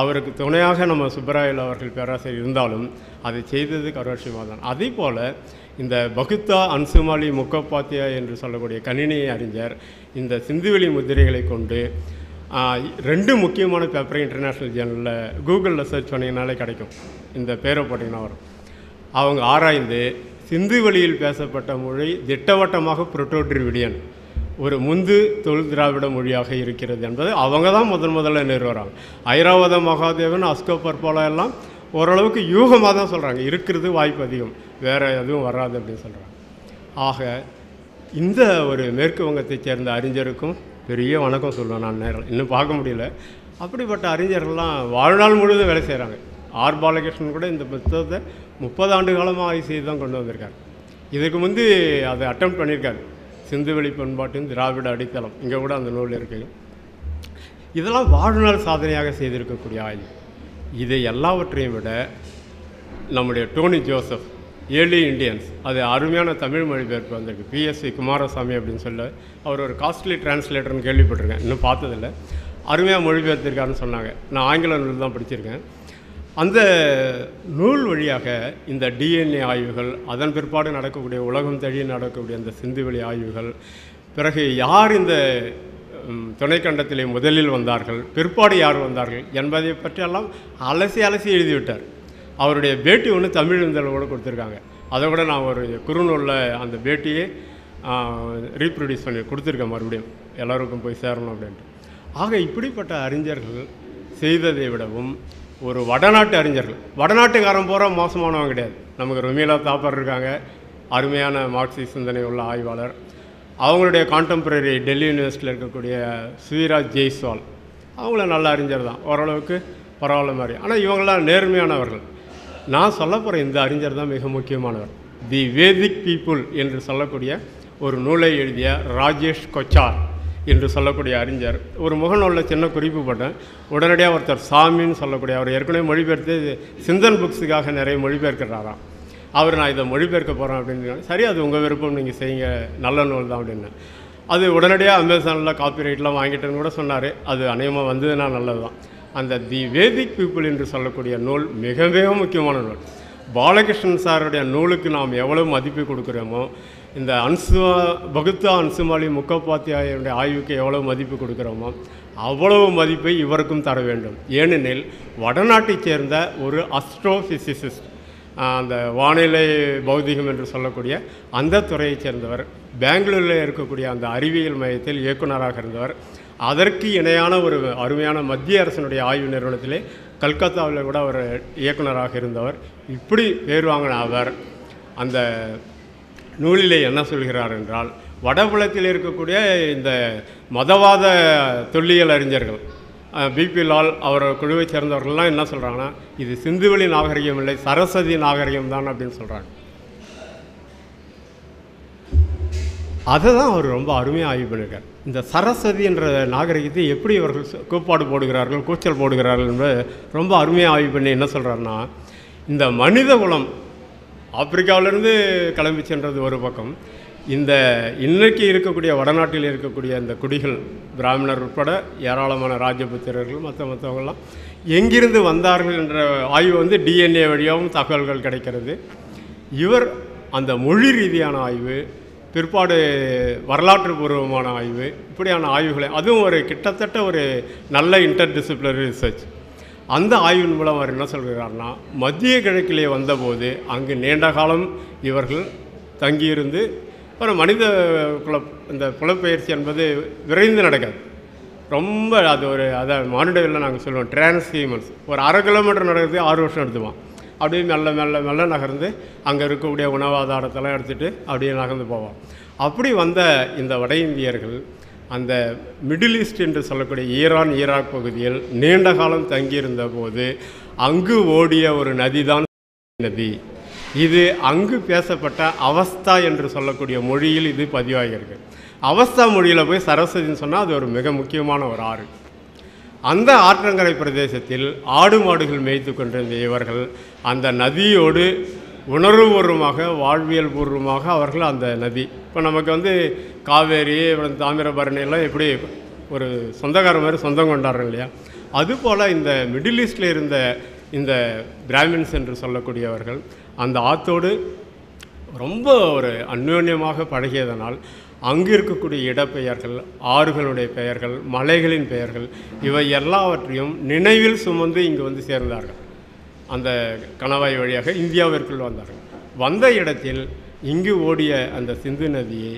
அவருக்கு துணையாக நம்ம சுப்பராயல் அவர்கள் பேராசிரியர் இருந்தாலும் அதை செய்தது கரோஷிமா தான். அதே போல் இந்த பகுத்தா அன்சுமாலி முக்கோபாத்யா என்று சொல்லக்கூடிய கணினி அறிஞர் இந்த சிந்துவெளி முதிரைகளை கொண்டு ரெண்டு முக்கியமான பேப்பரை இன்டர்நேஷ்னல் ஜேர்னலில் கூகுளில் சர்ச் பண்ணிங்கனாலே கிடைக்கும், இந்த பேரை போட்டிங்கன்னா வரும். அவங்க ஆராய்ந்து சிந்துவெளியில் பேசப்பட்ட மொழி திட்டவட்டமாக புரோட்டோ டிராவிடியன், ஒரு முந்து தொழில் திராவிட மொழியாக இருக்கிறது என்பது அவங்க தான் முதன் முதல்ல நிறுவறாங்க. ஐராவத மகாதேவன், அஸ்கோ பர்பாலா எல்லாம் ஓரளவுக்கு யூகமாக தான் சொல்கிறாங்க, இருக்கிறது வாய்ப்பு அதிகம், வேறு எதுவும் வராது அப்படின்னு சொல்கிறாங்க. ஆக இந்த ஒரு மேற்கு வங்கத்தை சேர்ந்த அறிஞருக்கும் பெரிய வணக்கம் சொல்லுவேன் நான். நேரம் இன்னும் பார்க்க முடியல. அப்படிப்பட்ட அறிஞர்கள்லாம் வாழ்நாள் முழுவதும் வேலை செய்கிறாங்க. ஆர் பாலகிருஷ்ணன் கூட இந்த புத்தகத்தை முப்பது ஆண்டு காலமாக ஆய்வு செய்து தான் கொண்டு வந்திருக்காரு. இதுக்கு முந்தி அதை அட்டம் பண்ணியிருக்காரு, சிந்துவெளி பண்பாட்டின் திராவிட அடித்தளம், இங்கே கூட அந்த நூல் இருக்குது. இதெல்லாம் வாழ்நாள் சாதனையாக செய்திருக்கக்கூடிய ஆய்வு. இதை எல்லாவற்றையும் விட நம்முடைய டோனி ஜோசப், ஏர்லி இண்டியன்ஸ், அது அருமையான தமிழ் மொழிபெயர்ப்பு வந்திருக்கு. பி எஸ் குமாரசாமி அப்படின்னு சொல்ல, அவர் ஒரு காஸ்ட்லி டிரான்ஸ்லேட்டர்னு கேள்விப்பட்டிருக்கேன், இன்னும் பார்த்ததில்லை. அருமையாக மொழிபெயர்த்திருக்காருன்னு சொன்னாங்க. நான் ஆங்கில நூல் தான் படிச்சிருக்கேன். அந்த நூல் வழியாக இந்த டி என் ஏ ஆய்வுகள், அதன் பிற்பாடு நடக்கக்கூடிய உலகம் தழி நடக்கக்கூடிய அந்த சிந்துவெளி ஆய்வுகள், பிறகு யார் இந்த துணைக்கண்டத்திலே முதலில் வந்தார்கள், பிற்பாடு யார் வந்தார்கள் என்பதை பற்றியெல்லாம் அலசி அலசி எழுதிவிட்டார். அவருடைய பேட்டி ஒன்று தமிழ் இதழோடு கொடுத்துருக்காங்க. அதை கூட நான் ஒரு குறுநூலில் அந்த பேட்டியை ரீப்ரொடியூஸ் பண்ணி கொடுத்துருக்கேன், மறுபடியும் எல்லோருக்கும் போய் சேரணும் அப்படின்ட்டு. ஆக இப்படிப்பட்ட அறிஞர்கள் செய்ததை விடவும் ஒரு வடநாட்டு அறிஞர்கள், வடநாட்டுக்காரன் போகிற மோசமானவங்க கிடையாது. நமக்கு ரொமீலா தாப்பர் இருக்காங்க, அருமையான மார்க்சிய சிந்தனை உள்ள ஆய்வாளர். அவங்களுடைய கான்டெம்பரரி டெல்லி யூனிவர்சிட்டியில் இருக்கக்கூடிய சுயராஜ் ஜெய்ஸ்வால், அவங்கள நல்ல அறிஞர் தான், ஓரளவுக்கு பரவாயில்ல மாதிரி. ஆனால் இவங்களாம் நேர்மையானவர்கள். நான் சொல்ல போகிற இந்த அறிஞர் தான் மிக முக்கியமானவர். தி வேதிக் பீப்புள் என்று சொல்லக்கூடிய ஒரு நூலை எழுதிய ராஜேஷ் கொச்சார் என்று சொல்லக்கூடிய அறிஞர். ஒரு முகநூலில் சின்ன குறிப்பு போட்டேன். உடனடியாக ஒருத்தர் சாமின்னு சொல்லக்கூடிய, அவர் ஏற்கனவே மொழிபெயர்த்து சிந்தன் புக்ஸுக்காக நிறைய மொழிபெயர்க்கிறாராம். அவர் நான் இதை மொழிபெயர்க்க போகிறேன் அப்படின்னு, சரி அது உங்கள் விருப்பம், நீங்கள் செய்யுங்க, நல்ல நூல் தான் அப்படின்னு. அது உடனடியாக அமேசானில் காப்பி ரைட்லாம் வாங்கிட்டேன்னு கூட சொன்னார். அது அநேகமாக வந்ததுன்னா நல்லது தான். அந்த தி வேதிக் பீப்புள் என்று சொல்லக்கூடிய நூல் மிக மிக முக்கியமான நூல். பாலகிருஷ்ணன் சாருடைய நூலுக்கு நாம் எவ்வளவு மதிப்பு கொடுக்குறோமோ, இந்த அன்சுமா பகுத்தா அன்சுமாலி முக்கோபாத்யாயுடைய ஆய்வுக்கு எவ்வளவு மதிப்பு கொடுக்குறோமோ அவ்வளவு மதிப்பை இவருக்கும் தர வேண்டும். ஏனெனில் வடநாட்டைச் சேர்ந்த ஒரு அஸ்ட்ரோஃபிசிசிஸ்ட், அந்த வானிலை பௌதிகம் என்று சொல்லக்கூடிய அந்த துறையைச் சேர்ந்தவர், பெங்களூரில் இருக்கக்கூடிய அந்த அறிவியல் மையத்தில் இயக்குநராக இருந்தவர், அதற்கு இணையான ஒரு அருமையான மத்திய அரசினுடைய ஆய்வு நிறுவனத்திலே கல்கத்தாவில் கூட அவர் இயக்குநராக இருந்தவர். இப்படி பேர் வாங்கின அவர் அந்த நூலிலே என்ன சொல்கிறார் என்றால், வடபுலத்தில் இருக்கக்கூடிய இந்த மதவாத தொல்லியல் அறிஞர்கள் பி பி லால் அவர் குழுவை சேர்ந்தவர்கள்லாம் என்ன சொல்கிறாங்கன்னா, இது சிந்துவெளி நாகரிகம் இல்லை, சரஸ்வதி நாகரிகம் தான் அப்படின்னு சொல்கிறாங்க. அதை தான் அவர் ரொம்ப அருமையாக ஆய்வு பண்ணியிருக்கார். இந்த சரஸ்வதி என்ற நாகரிகத்தை எப்படி இவர்கள் கூப்பாடு போடுகிறார்கள், கூச்சல் போடுகிறார்கள் என்பது ரொம்ப அருமையாக ஆய்வு பண்ணி என்ன சொல்கிறாருன்னா, இந்த மனித குலம் ஆப்பிரிக்காவிலேருந்து கிளம்பி சென்றது ஒரு பக்கம், இந்த இன்றைக்கு இருக்கக்கூடிய வடநாட்டில் இருக்கக்கூடிய இந்த குடிகள், பிராமணர் உட்பட ஏராளமான ராஜபுத்திரர்கள் மற்ற மற்றவங்கள்லாம் எங்கிருந்து வந்தார்கள் என்ற ஆய்வு வந்து டி என் ஏ வழியாகவும் தகவல்கள் கிடைக்கிறது. இவர் அந்த மொழி ரீதியான ஆய்வு, பிற்பாடு வரலாற்று பூர்வமான ஆய்வு, இப்படியான ஆய்வுகளை, அதுவும் ஒரு கிட்டத்தட்ட ஒரு நல்ல இன்டர் டிசிப்ளினரி ரிசர்ச். அந்த ஆய்வின் மூலம் அவர் என்ன சொல்கிறார்னா, மத்திய கிழக்கிலே வந்தபோது அங்கு நீண்ட காலம் இவர்கள் தங்கியிருந்து ஒரு மனித குல இந்த புலப்பெயர்ச்சி என்பது விரைந்து நடக்காது, ரொம்ப அது ஒரு அதை மானிடவில் நாங்கள் சொல்லுவோம் டிரான்ஸ்ஹியூமன்ஸ், ஒரு அரை கிலோமீட்டர் நடக்கிறது ஆறு வருஷம் எடுத்துவான். அப்படியே மெல்ல மெல்ல மெல்ல நகர்ந்து அங்கே இருக்கக்கூடிய உணவாதாரத்தெல்லாம் எடுத்துகிட்டு அப்படியே நகர்ந்து போவோம். அப்படி வந்த இந்த வட இந்தியர்கள் அந்த மிடில் ஈஸ்ட் என்று சொல்லக்கூடிய ஈரான் ஈராக் பகுதியில் நீண்ட காலம் தங்கியிருந்த போது அங்கு ஓடிய ஒரு நதி தான் நதி. இது அங்கு பேசப்பட்ட அவஸ்தா என்று சொல்லக்கூடிய மொழியில் இது பதிவாகியிருக்கு. அவஸ்தா மொழியில் போய் சரஸ்வதின்னு சொன்னால் அது ஒரு மிக முக்கியமான ஒரு ஆறு. அந்த ஆற்றங்கரை பிரதேசத்தில் ஆடு மாடுகள் மேய்த்து கொண்டிருந்த இவர்கள் அந்த நதியோடு உணர்வுபூர்வமாக வாழ்வியல் பூர்வமாக அவர்கள் அந்த நதி, இப்போ நமக்கு வந்து காவேரி தாமிரபரணியெல்லாம் எப்படி ஒரு சொந்தக்கார மாதிரி சொந்தம் கொண்டாடுறோம் இல்லையா, அதுபோல் இந்த மிடில் ஈஸ்டில் இருந்த இந்த பிராமின்ஸ் என்று சொல்லக்கூடியவர்கள் அந்த ஆற்றோடு ரொம்ப ஒரு அந்யோன்யமாக பழகியதனால் அங்கு இருக்கக்கூடிய இடப்பெயர்கள், ஆறுகளுடைய பெயர்கள், மலைகளின் பெயர்கள், இவை எல்லாவற்றையும் நினைவில் சுமந்து இங்கு வந்து சேர்ந்தார்கள். அந்த கணவாய் வழியாக இந்தியாவிற்குள் வந்தார்கள். வந்த இடத்தில் இங்கு ஓடிய அந்த சிந்து நதியை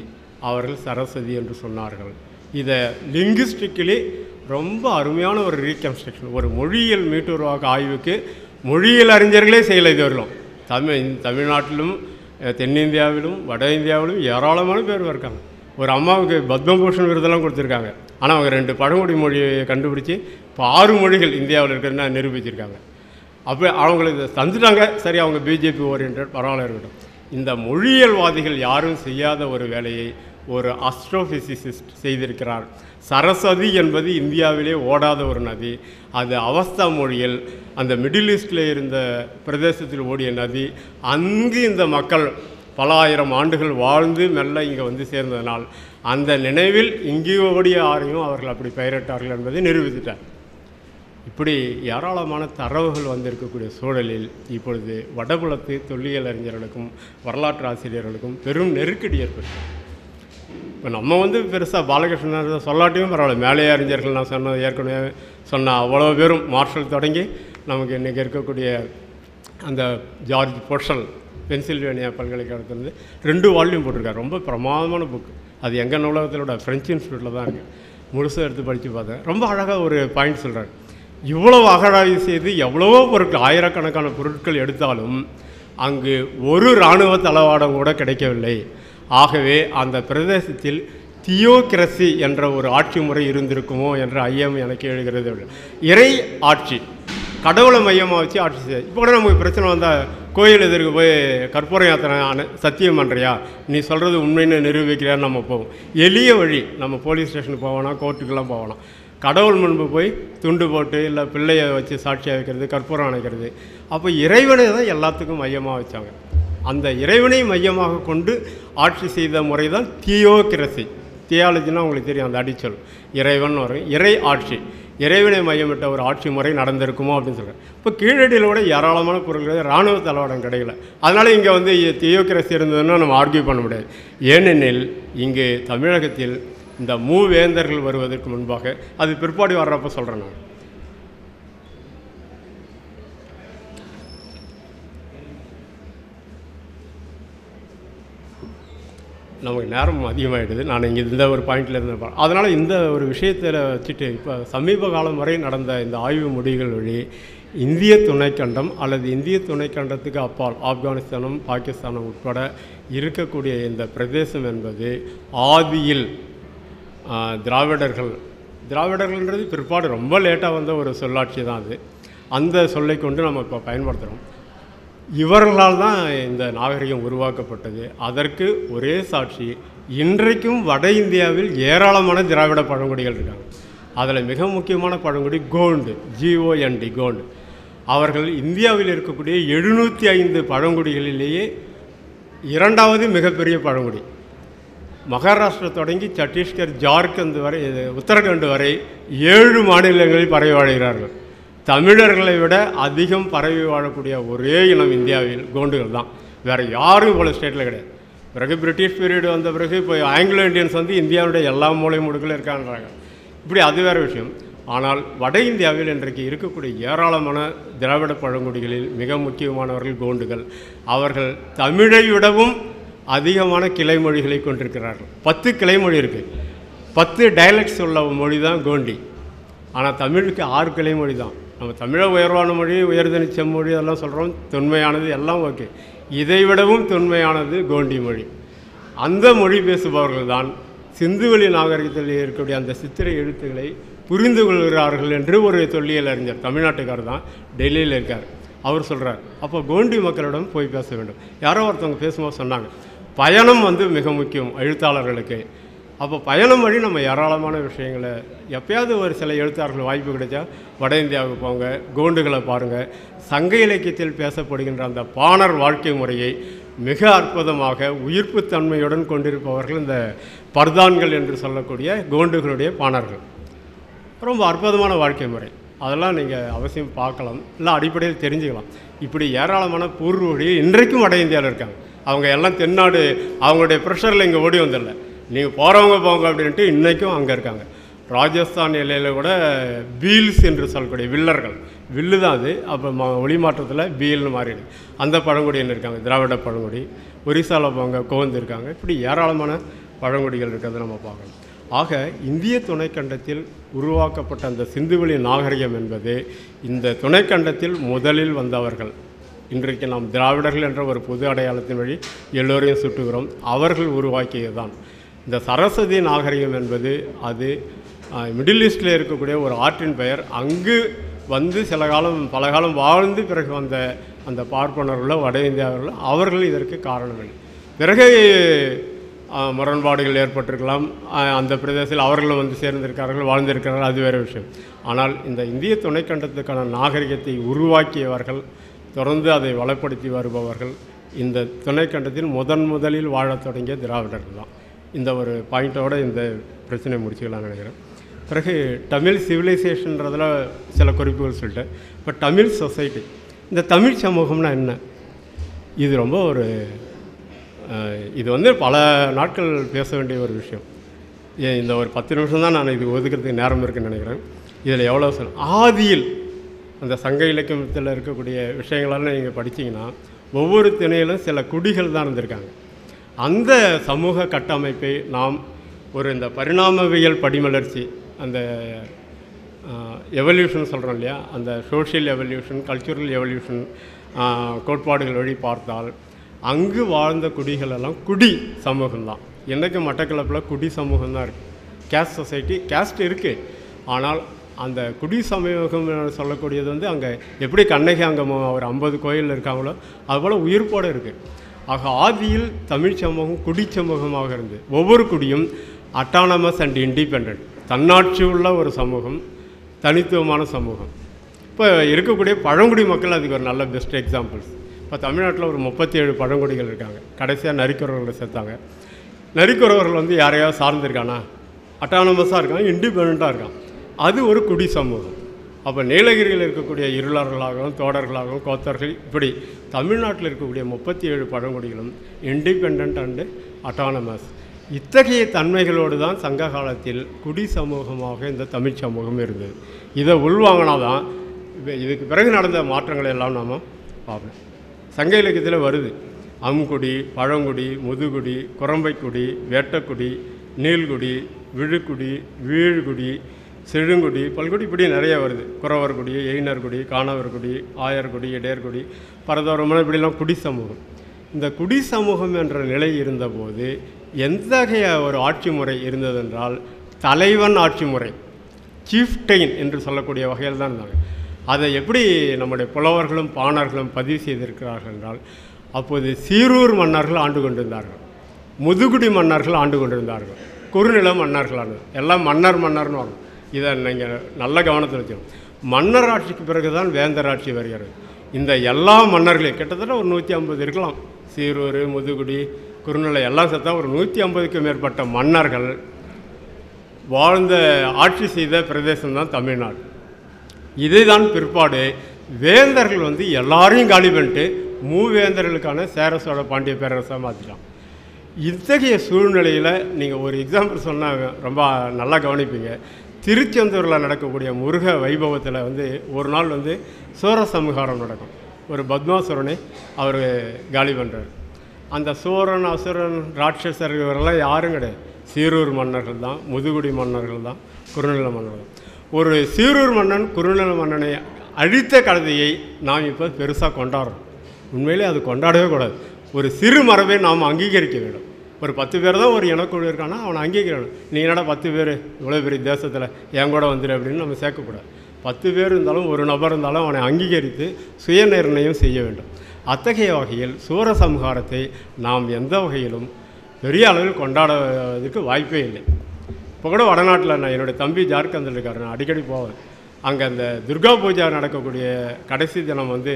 அவர்கள் சரஸ்வதி என்று சொன்னார்கள். இதை லிங்குஸ்டிக்கலி ரொம்ப அருமையான ஒரு ரீகன்ஸ்ட்ரக்ஷன், ஒரு மொழியியல் மீட்டுருவாக்க ஆய்வுக்கு மொழியியல் அறிஞர்களே செய்யலை. இது வரலாம் தமிழ் தமிழ்நாட்டிலும் தென்னிந்தியாவிலும் வட இந்தியாவிலும் ஏராளமான பேர் இருக்காங்க. ஒரு அம்மாவுக்கு பத்மபூஷன் விருதெல்லாம் கொடுத்துருக்காங்க. ஆனால் அவங்க ரெண்டு பழங்குடி மொழியை கண்டுபிடிச்சி இப்போ ஆறு மொழிகள் இந்தியாவில் இருக்கிறதுனா நிரூபிச்சிருக்காங்க. அப்போ அவங்களுக்கு தந்துட்டாங்க. சரி, அவங்க பிஜேபி ஓரியன்ட் பரவாயில்ல இருக்கட்டும். இந்த மொழியியல்வாதிகள் யாரும் செய்யாத ஒரு வேலையை ஒரு அஸ்ட்ரோஃபிசிசிஸ்ட் செய்திருக்கிறார். சரஸ்வதி என்பது இந்தியாவிலே ஓடாத ஒரு நதி. அது அவஸ்தா மொழியில் அந்த மிடில் ஈஸ்டில் இருந்த பிரதேசத்தில் ஓடிய நதி. அங்கு இந்த மக்கள் பல ஆயிரம் ஆண்டுகள் வாழ்ந்து மெல்ல இங்கே வந்து சேர்ந்ததனால் அந்த நினைவில் இங்கே ஓடிய ஆரையும் அவர்கள் அப்படி பெயரிட்டார்கள் என்பதை நிரூபித்துட்டார். இப்படி ஏராளமான தரவுகள் வந்திருக்கக்கூடிய சூழலில் இப்பொழுது வடபுலத்து தொல்லியல் அறிஞர்களுக்கும் வரலாற்று ஆசிரியர்களுக்கும் பெரும் நெருக்கடி ஏற்பட்டது. இப்போ நம்ம வந்து பெருசாக பாலகிருஷ்ணன் சொல்லாட்டியும் பரவாயில்ல, மேலே அறிஞர்கள் நான் சொன்ன ஏற்கனவே சொன்ன அவ்வளோ பேரும் மார்ஷல் தொடங்கி நமக்கு இன்றைக்கி இருக்கக்கூடிய அந்த ஜார்ஜ் பொஷல் பென்சில்வேனியா பல்கலைக்கழகத்திலேருந்து ரெண்டு வால்யூம் போட்டிருக்காரு. ரொம்ப பிரமாதமான புக்கு. அது எங்கள் நூலகத்திலோட ஃப்ரெஞ்சு இன்ஸ்டியூட்டில் தான் இருக்குது. முழுசாக எடுத்து படித்து பார்த்தேன். ரொம்ப அழகாக ஒரு பாயிண்ட் சொல்கிறார். இவ்வளவு அகழாய்வு செய்து எவ்வளவோ பொருட்கள் ஆயிரக்கணக்கான பொருட்கள் எடுத்தாலும் அங்கு ஒரு இராணுவ தளவாடம் கூட கிடைக்கவில்லை. ஆகவே அந்த பிரதேசத்தில் தியோகிரசி என்ற ஒரு ஆட்சி முறை இருந்திருக்குமோ என்ற ஐயம் எனக்கு எழுகிறது. இறை ஆட்சி, கடவுளை மையமாக வச்சு ஆட்சி செய்ய. இப்போ கூட நமக்கு பிரச்சனை வந்தால் கோயில் எதிர்க்கு போய் கற்பூர யாத்திரை ஆன சத்தியம் பண்ணுறியா, நீ சொல்கிறது உண்மைன்னு நிரூபிக்கிறான்னு நம்ம போவோம். எளிய வழி, நம்ம போலீஸ் ஸ்டேஷனுக்கு போகணும், கோர்ட்டுக்கெல்லாம் போகணும். கடவுள் முன்பு போய் துண்டு போட்டு இல்லை பிள்ளையை வச்சு சாட்சியாக வைக்கிறது, கற்பூரம் அணைக்கிறது. அப்போ இறைவனை தான் எல்லாத்துக்கும் மையமாக வச்சாங்க. அந்த இறைவனை மையமாக கொண்டு ஆட்சி செய்த முறை தான் தியோகிரசி. தியாலஜின்னா உங்களுக்கு தெரியும், அந்த அடிச்சொல் இறைவன் வரும், இறை ஆட்சி. இறைவனை மையமிட்ட ஒரு ஆட்சி முறை நடந்திருக்குமோ அப்படின்னு சொல்கிறேன். இப்போ கீழடியில் கூட ஏராளமான பொருட்கள் இராணுவ தளவாடம் கிடைக்கல. அதனால் இங்கே வந்து தியோகிரசி இருந்ததுன்னா நம்ம ஆர்கியூ பண்ண முடியாது. ஏனெனில் இங்கு தமிழகத்தில் இந்த மூவேந்தர்கள் வருவதற்கு முன்பாக, அது பிற்பாடு வர்றப்போ சொல்கிறேன் நான், நமக்கு நேரம் அதிகமாகிடுது. நான் இங்கே இந்த ஒரு பாயிண்டில் இருந்தேன். அதனால் இந்த ஒரு விஷயத்தில் வச்சுட்டு இப்போ சமீப காலம் வரை நடந்த இந்த ஆய்வு முடிவுகள் வழி இந்திய துணைக்கண்டம் அல்லது இந்திய துணைக்கண்டத்துக்கு அப்பால் ஆப்கானிஸ்தானும் பாகிஸ்தானும் உட்பட இருக்கக்கூடிய இந்த பிரதேசம் என்பது ஆதியில் திராவிடர்கள் திராவிடர்கள்ன்றது பிற்பாடு ரொம்ப லேட்டாக வந்த ஒரு சொல்லாட்சி தான். அது அந்த சொல்லை கொண்டு நம்ம இப்போ பயன்படுத்துகிறோம். இவர்களால் தான் இந்த நாகரிகம் உருவாக்கப்பட்டது. அதற்கு ஒரே சாட்சி, இன்றைக்கும் வட இந்தியாவில் ஏராளமான திராவிட பழங்குடிகள் இருக்காங்க. அதில் மிக முக்கியமான பழங்குடி கோண்டு, ஜிஓஎன்டி கோண்டு. அவர்கள் இந்தியாவில் இருக்கக்கூடிய எழுநூற்றி ஐந்து பழங்குடிகளிலேயே இரண்டாவது மிகப்பெரிய பழங்குடி. மகாராஷ்டிரா தொடங்கி சத்தீஸ்கர், ஜார்க்கண்ட் வரை, உத்தரகண்ட் வரை ஏழு மாநிலங்களில் பரவி வாழ்கிறார்கள். தமிழர்களை விட அதிகம் பரவி வாழக்கூடிய ஒரே இனம் இந்தியாவில் கோண்டுகள் தான். வேறு யாரும் இவ்வளோ ஸ்டேட்டில் கிடையாது. பிறகு பிரிட்டிஷ் பீரியடு வந்த பிறகு இப்போ ஆங்கிலோ இண்டியன்ஸ் வந்து இந்தியாவுடைய எல்லா மூலை முடுக்கில் இருக்கான்றாங்க. இப்படி அது வேறு விஷயம். ஆனால் வட இந்தியாவில் இன்றைக்கு இருக்கக்கூடிய ஏராளமான திராவிட பழங்குடிகளில் மிக முக்கியமானவர்கள் கோண்டுகள். அவர்கள் தமிழை விடவும் அதிகமான கிளைமொழிகளை கொண்டிருக்கிறார்கள். பத்து கிளைமொழி இருக்குது, பத்து டைலக்ட்ஸ் உள்ள மொழி தான் கோண்டி. ஆனால் தமிழுக்கு ஆறு கிளைமொழி தான். நம்ம தமிழை உயர்வான மொழி, உயர்தனி செம்மொழி அதெல்லாம் சொல்கிறோம், தொன்மையானது எல்லாம் ஓகே. இதைவிடவும் தொன்மையானது கோண்டி மொழி. அந்த மொழி பேசுபவர்கள் தான் சிந்துவெளி நாகரிகத்தில் இருக்கக்கூடிய அந்த சித்திரை எழுத்துக்களை புரிந்து கொள்கிறார்கள் என்று ஒரு தொல்லியல் அறிஞர், தமிழ்நாட்டுக்காரர் தான், டெல்லியில் இருக்கார். அவர் சொல்கிறார், அப்போ கோண்டி மக்களிடம் போய் பேச வேண்டும். யாரோ ஒருத்தவங்க பேசும்போது சொன்னாங்க, பயணம் வந்து மிக முக்கியம் எழுத்தாளர்களுக்கு. அப்போ பயணம் வழி நம்ம ஏராளமான விஷயங்களை, எப்போயாவது ஒரு சில எழுத்தாளர்கள் வாய்ப்பு கிடைச்சா வட இந்தியாவுக்கு போங்க, கோண்டுகளை பாருங்கள். சங்க இலக்கியத்தில் பேசப்படுகின்ற அந்த பாணர் வாழ்க்கை முறையை மிக அற்புதமாக உயிர்ப்புத்தன்மையுடன் கொண்டிருப்பவர்கள் இந்த பர்தான்கள் என்று சொல்லக்கூடிய கோண்டுகளுடைய பாணர்கள். ரொம்ப அற்புதமான வாழ்க்கை முறை. அதெல்லாம் நீங்கள் அவசியம் பார்க்கலாம், இல்லை அடிப்படையில் தெரிஞ்சுக்கலாம். இப்படி ஏராளமான பூர்வீகம் இன்றைக்கும் வட இந்தியாவில் இருக்காங்க. அவங்க எல்லாம் தென்னாடு, அவங்களுடைய ப்ரெஷரில் இங்கே ஓடி வந்துடல, நீங்கள் போகிறவங்க போங்க அப்படின்ட்டு இன்றைக்கும் அங்கே இருக்காங்க. ராஜஸ்தான் எல்லையில் கூட பீல்ஸ் என்று சொல்லக்கூடிய வில்லர்கள், வில்லு தான் அது, அப்போ மா ஒளி மாற்றத்தில் பீல்னு மாறிடுது. அந்த பழங்குடியில் இருக்காங்க திராவிட பழங்குடி. ஒரிசாவில் போங்க கோந்து இருக்காங்க. இப்படி ஏராளமான பழங்குடிகள் இருக்கிறத நம்ம பார்க்கணும். ஆக இந்திய துணைக்கண்டத்தில் உருவாக்கப்பட்ட அந்த சிந்துவெளி நாகரிகம் என்பது இந்த துணைக்கண்டத்தில் முதலில் வந்தவர்கள். இன்றைக்கு நாம் திராவிடர்கள் என்ற ஒரு பொது அடையாளத்தின் வழி எல்லோரையும் சுட்டுகிறோம். அவர்கள் உருவாக்கியது தான் இந்த சரஸ்வதி நாகரிகம் என்பது. அது மிடில் ஈஸ்டில் இருக்கக்கூடிய ஒரு ஆற்றின் பெயர். அங்கு வந்து சில காலம் பல காலம் வாழ்ந்து பிறகு வந்த அந்த பார்ப்பனர்களோ வட இந்தியாவர்களோ அவர்கள் இதற்கு காரணங்கள். பிறகு முரண்பாடுகள் ஏற்பட்டிருக்கலாம், அந்த பிரதேசத்தில் அவர்களும் வந்து சேர்ந்திருக்கிறார்கள், வாழ்ந்திருக்கிறார்கள், அது வேறு விஷயம். ஆனால் இந்த இந்திய துணைக்கண்டத்துக்கான நாகரிகத்தை உருவாக்கியவர்கள், தொடர்ந்து அதை வளப்படுத்தி வருபவர்கள், இந்த துணைக்கண்டத்தில் முதன் முதலில் வாழத் தொடங்கிய திராவிடர்கள் தான். இந்த ஒரு பாயிண்டோடு இந்த பிரச்சனை முடிச்சுக்கலாம்னு நினைக்கிறேன். பிறகு தமிழ் சிவிலைசேஷன்றதில் சில குறிப்புகள் சொல்லிட்டேன். இப்போ தமிழ் சொசைட்டி, இந்த தமிழ் சமூகம்னா என்ன? இது ரொம்ப ஒரு இது வந்து பல நாட்கள் பேச வேண்டிய ஒரு விஷயம். இந்த ஒரு பத்து நிமிஷம் தான் நான் இது ஒதுக்கிறதுக்கு நேரம் இருக்குன்னு நினைக்கிறேன். இதில் எவ்வளோ சொல் ஆதியில் அந்த சங்க இலக்கியத்தில் இருக்கக்கூடிய விஷயங்களெல்லாம் நீங்கள் படித்தீங்கன்னா ஒவ்வொரு திணையிலும் சில குடிகள் தான் இருந்திருக்காங்க. அந்த சமூக கட்டமைப்பை நாம் ஒரு இந்த பரிணாமவியல் படிமலர்ச்சி, அந்த எவல்யூஷன் சொல்கிறோம் இல்லையா, அந்த சோஷியல் எவல்யூஷன், கல்ச்சுரல் எவல்யூஷன் கோட்பாடுகள் வழி பார்த்தால் அங்கு வாழ்ந்த குடிகளெல்லாம் குடி சமூகம்தான். இன்றைக்கு மட்டக்களப்பில் குடி சமூகம் தான் இருக்குது. கேஸ்ட் சொசைட்டி, கேஸ்ட் இருக்குது. ஆனால் அந்த குடி சமூகம் சொல்லக்கூடியது வந்து அங்கே எப்படி கண்ணகி அங்கமோ ஒரு ஐம்பது கோயிலில் இருக்காங்களோ அதுபோல் உயிர்ப்போடு இருக்குது. ஆக ஆதியில் தமிழ் சமூகம் குடி சமூகமாக இருந்து ஒவ்வொரு குடியும் அட்டானமஸ் அண்ட் இண்டிபெண்ட், தன்னாட்சி உள்ள ஒரு சமூகம், தனித்துவமான சமூகம். இப்போ இருக்கக்கூடிய பழங்குடி மக்கள் அதுக்கு ஒரு நல்ல பெஸ்ட் எக்ஸாம்பிள்ஸ். இப்போ தமிழ்நாட்டில் ஒரு முப்பத்தி ஏழு பழங்குடிகள் இருக்காங்க. கடைசியாக நரிக்குறவர்களை சேர்த்தாங்க. நரிக்குறவர்கள் வந்து யாரையாவது சார்ந்திருக்கானா? அட்டானமஸாக இருக்கான், இண்டிபெண்ட்டாக இருக்கான். அது ஒரு குடி சமூகம். அப்போ நீலகிரியில் இருக்கக்கூடிய இருளர்களாகவும் தோடர்களாகவும் கோத்தர்கள் இப்படி தமிழ்நாட்டில் இருக்கக்கூடிய முப்பத்தி ஏழு பழங்குடிகளும் இண்டிபெண்ட் அண்டு அட்டானமஸ். இத்தகைய தன்மைகளோடு தான் சங்க காலத்தில் குடி சமூகமாக இந்த தமிழ் சமூகம் இருந்தது. இதை உள்வாங்கினா தான் இதுக்கு பிறகு நடந்த மாற்றங்களை எல்லாம் நாம் பார்ப்போம். சங்க இலக்கியத்தில் வருது அம்குடி, பழங்குடி, முதுகுடி, குரம்பைக்குடி, வேட்டக்குடி, நீல்குடி, விழுக்குடி, வீழ்குடி, செழுங்குடி, பல்குடி, இப்படி நிறைய வருது. குறவர்குடி, எயினர்குடி, காணவர்குடி, ஆயர்குடி, இடையர்குடி, பரதவரமான இப்படிலாம் குடி சமூகம். இந்த குடி சமூகம் என்ற நிலை இருந்தபோது எந்தகைய ஒரு ஆட்சி முறை இருந்ததென்றால் தலைவன் ஆட்சி முறை, சீஃப்டெயின் என்று சொல்லக்கூடிய வகையில் தான் இருந்தாங்க. அதை எப்படி நம்முடைய புலவர்களும் பாணர்களும் பதிவு செய்திருக்கிறார்கள் என்றால், அப்போது சீரூர் மன்னர்கள் ஆண்டு கொண்டிருந்தார்கள், முதுகுடி மன்னர்கள் ஆண்டு கொண்டிருந்தார்கள், குறுநில மன்னர்களான எல்லாம் மன்னர் மன்னர்னு வரும். இதை நீங்கள் நல்ல கவனத்தில் வச்சுக்கணும். மன்னர் ஆட்சிக்கு பிறகு தான் வேந்தர் ஆட்சி வருகிறது. இந்த எல்லா மன்னர்களையும் கிட்டத்தட்ட ஒரு நூற்றி ஐம்பது இருக்கலாம், சீரூர், முதுகுடி, குறுநிலை எல்லாம் சேர்த்தா ஒரு நூற்றி ஐம்பதுக்கும் மேற்பட்ட மன்னர்கள் வாழ்ந்த ஆட்சி செய்த பிரதேசம்தான் தமிழ்நாடு. இதே தான் பிற்பாடு வேந்தர்கள் வந்து எல்லாரையும் காலி பண்ணிட்டு மூவேந்தர்களுக்கான சேர சோழ பாண்டிய பேரரசாக மாற்றிட்டான். இத்தகைய சூழ்நிலையில் நீங்கள் ஒரு எக்ஸாம்பிள் சொன்னாங்க, ரொம்ப நல்லா கவனிப்பீங்க. திருச்செந்தூரில் நடக்கக்கூடிய முருக வைபவத்தில் வந்து ஒரு நாள் வந்து சூரசம்ஹாரம் நடக்கும். ஒரு பத்மாசுரனை அவர் காலி பண்ணுறார். அந்த சூரன், அசுரன், ராட்சசர் இவரெல்லாம் யாரும் கிடையாது. சீரூர் மன்னர்கள் தான், முதுகுடி மன்னர்கள் தான், குறுநில மன்னர்கள். ஒரு சீரூர் மன்னன் குறுநில மன்னனை அழித்த கதையை நாம் இப்போ பெருசாக கொண்டாடுறோம். உண்மையிலே அது கொண்டாடவே கூடாது. ஒரு சிறு மரபை நாம் அங்கீகரிக்க வேண்டும். ஒரு பத்து பேர் தான் ஒரு இனக்குழு இருக்கான்னா அவனை அங்கீகரிக்கணும். நீ என்னடா பத்து பேர் இவ்வளோ பெரிய தேசத்தில் என் கூட வந்துடு அப்படின்னு நம்ம சேர்க்கக்கூடாது. பத்து பேர் இருந்தாலும் ஒரு நபர் இருந்தாலும் அவனை அங்கீகரித்து சுயநிர்ணயம் செய்ய வேண்டும். அத்தகைய வகையில் சூரசம்ஹாரத்தை நாம் எந்த வகையிலும் பெரிய அளவில் கொண்டாடுவதற்கு வாய்ப்பே இல்லை. இப்போ கூட வடநாட்டில் நான் என்னுடைய தம்பி ஜார்க்கண்டில் இருக்கார், நான் அடிக்கடி போவேன். அங்கே அந்த துர்கா பூஜா நடக்கக்கூடிய கடைசி தினம் வந்து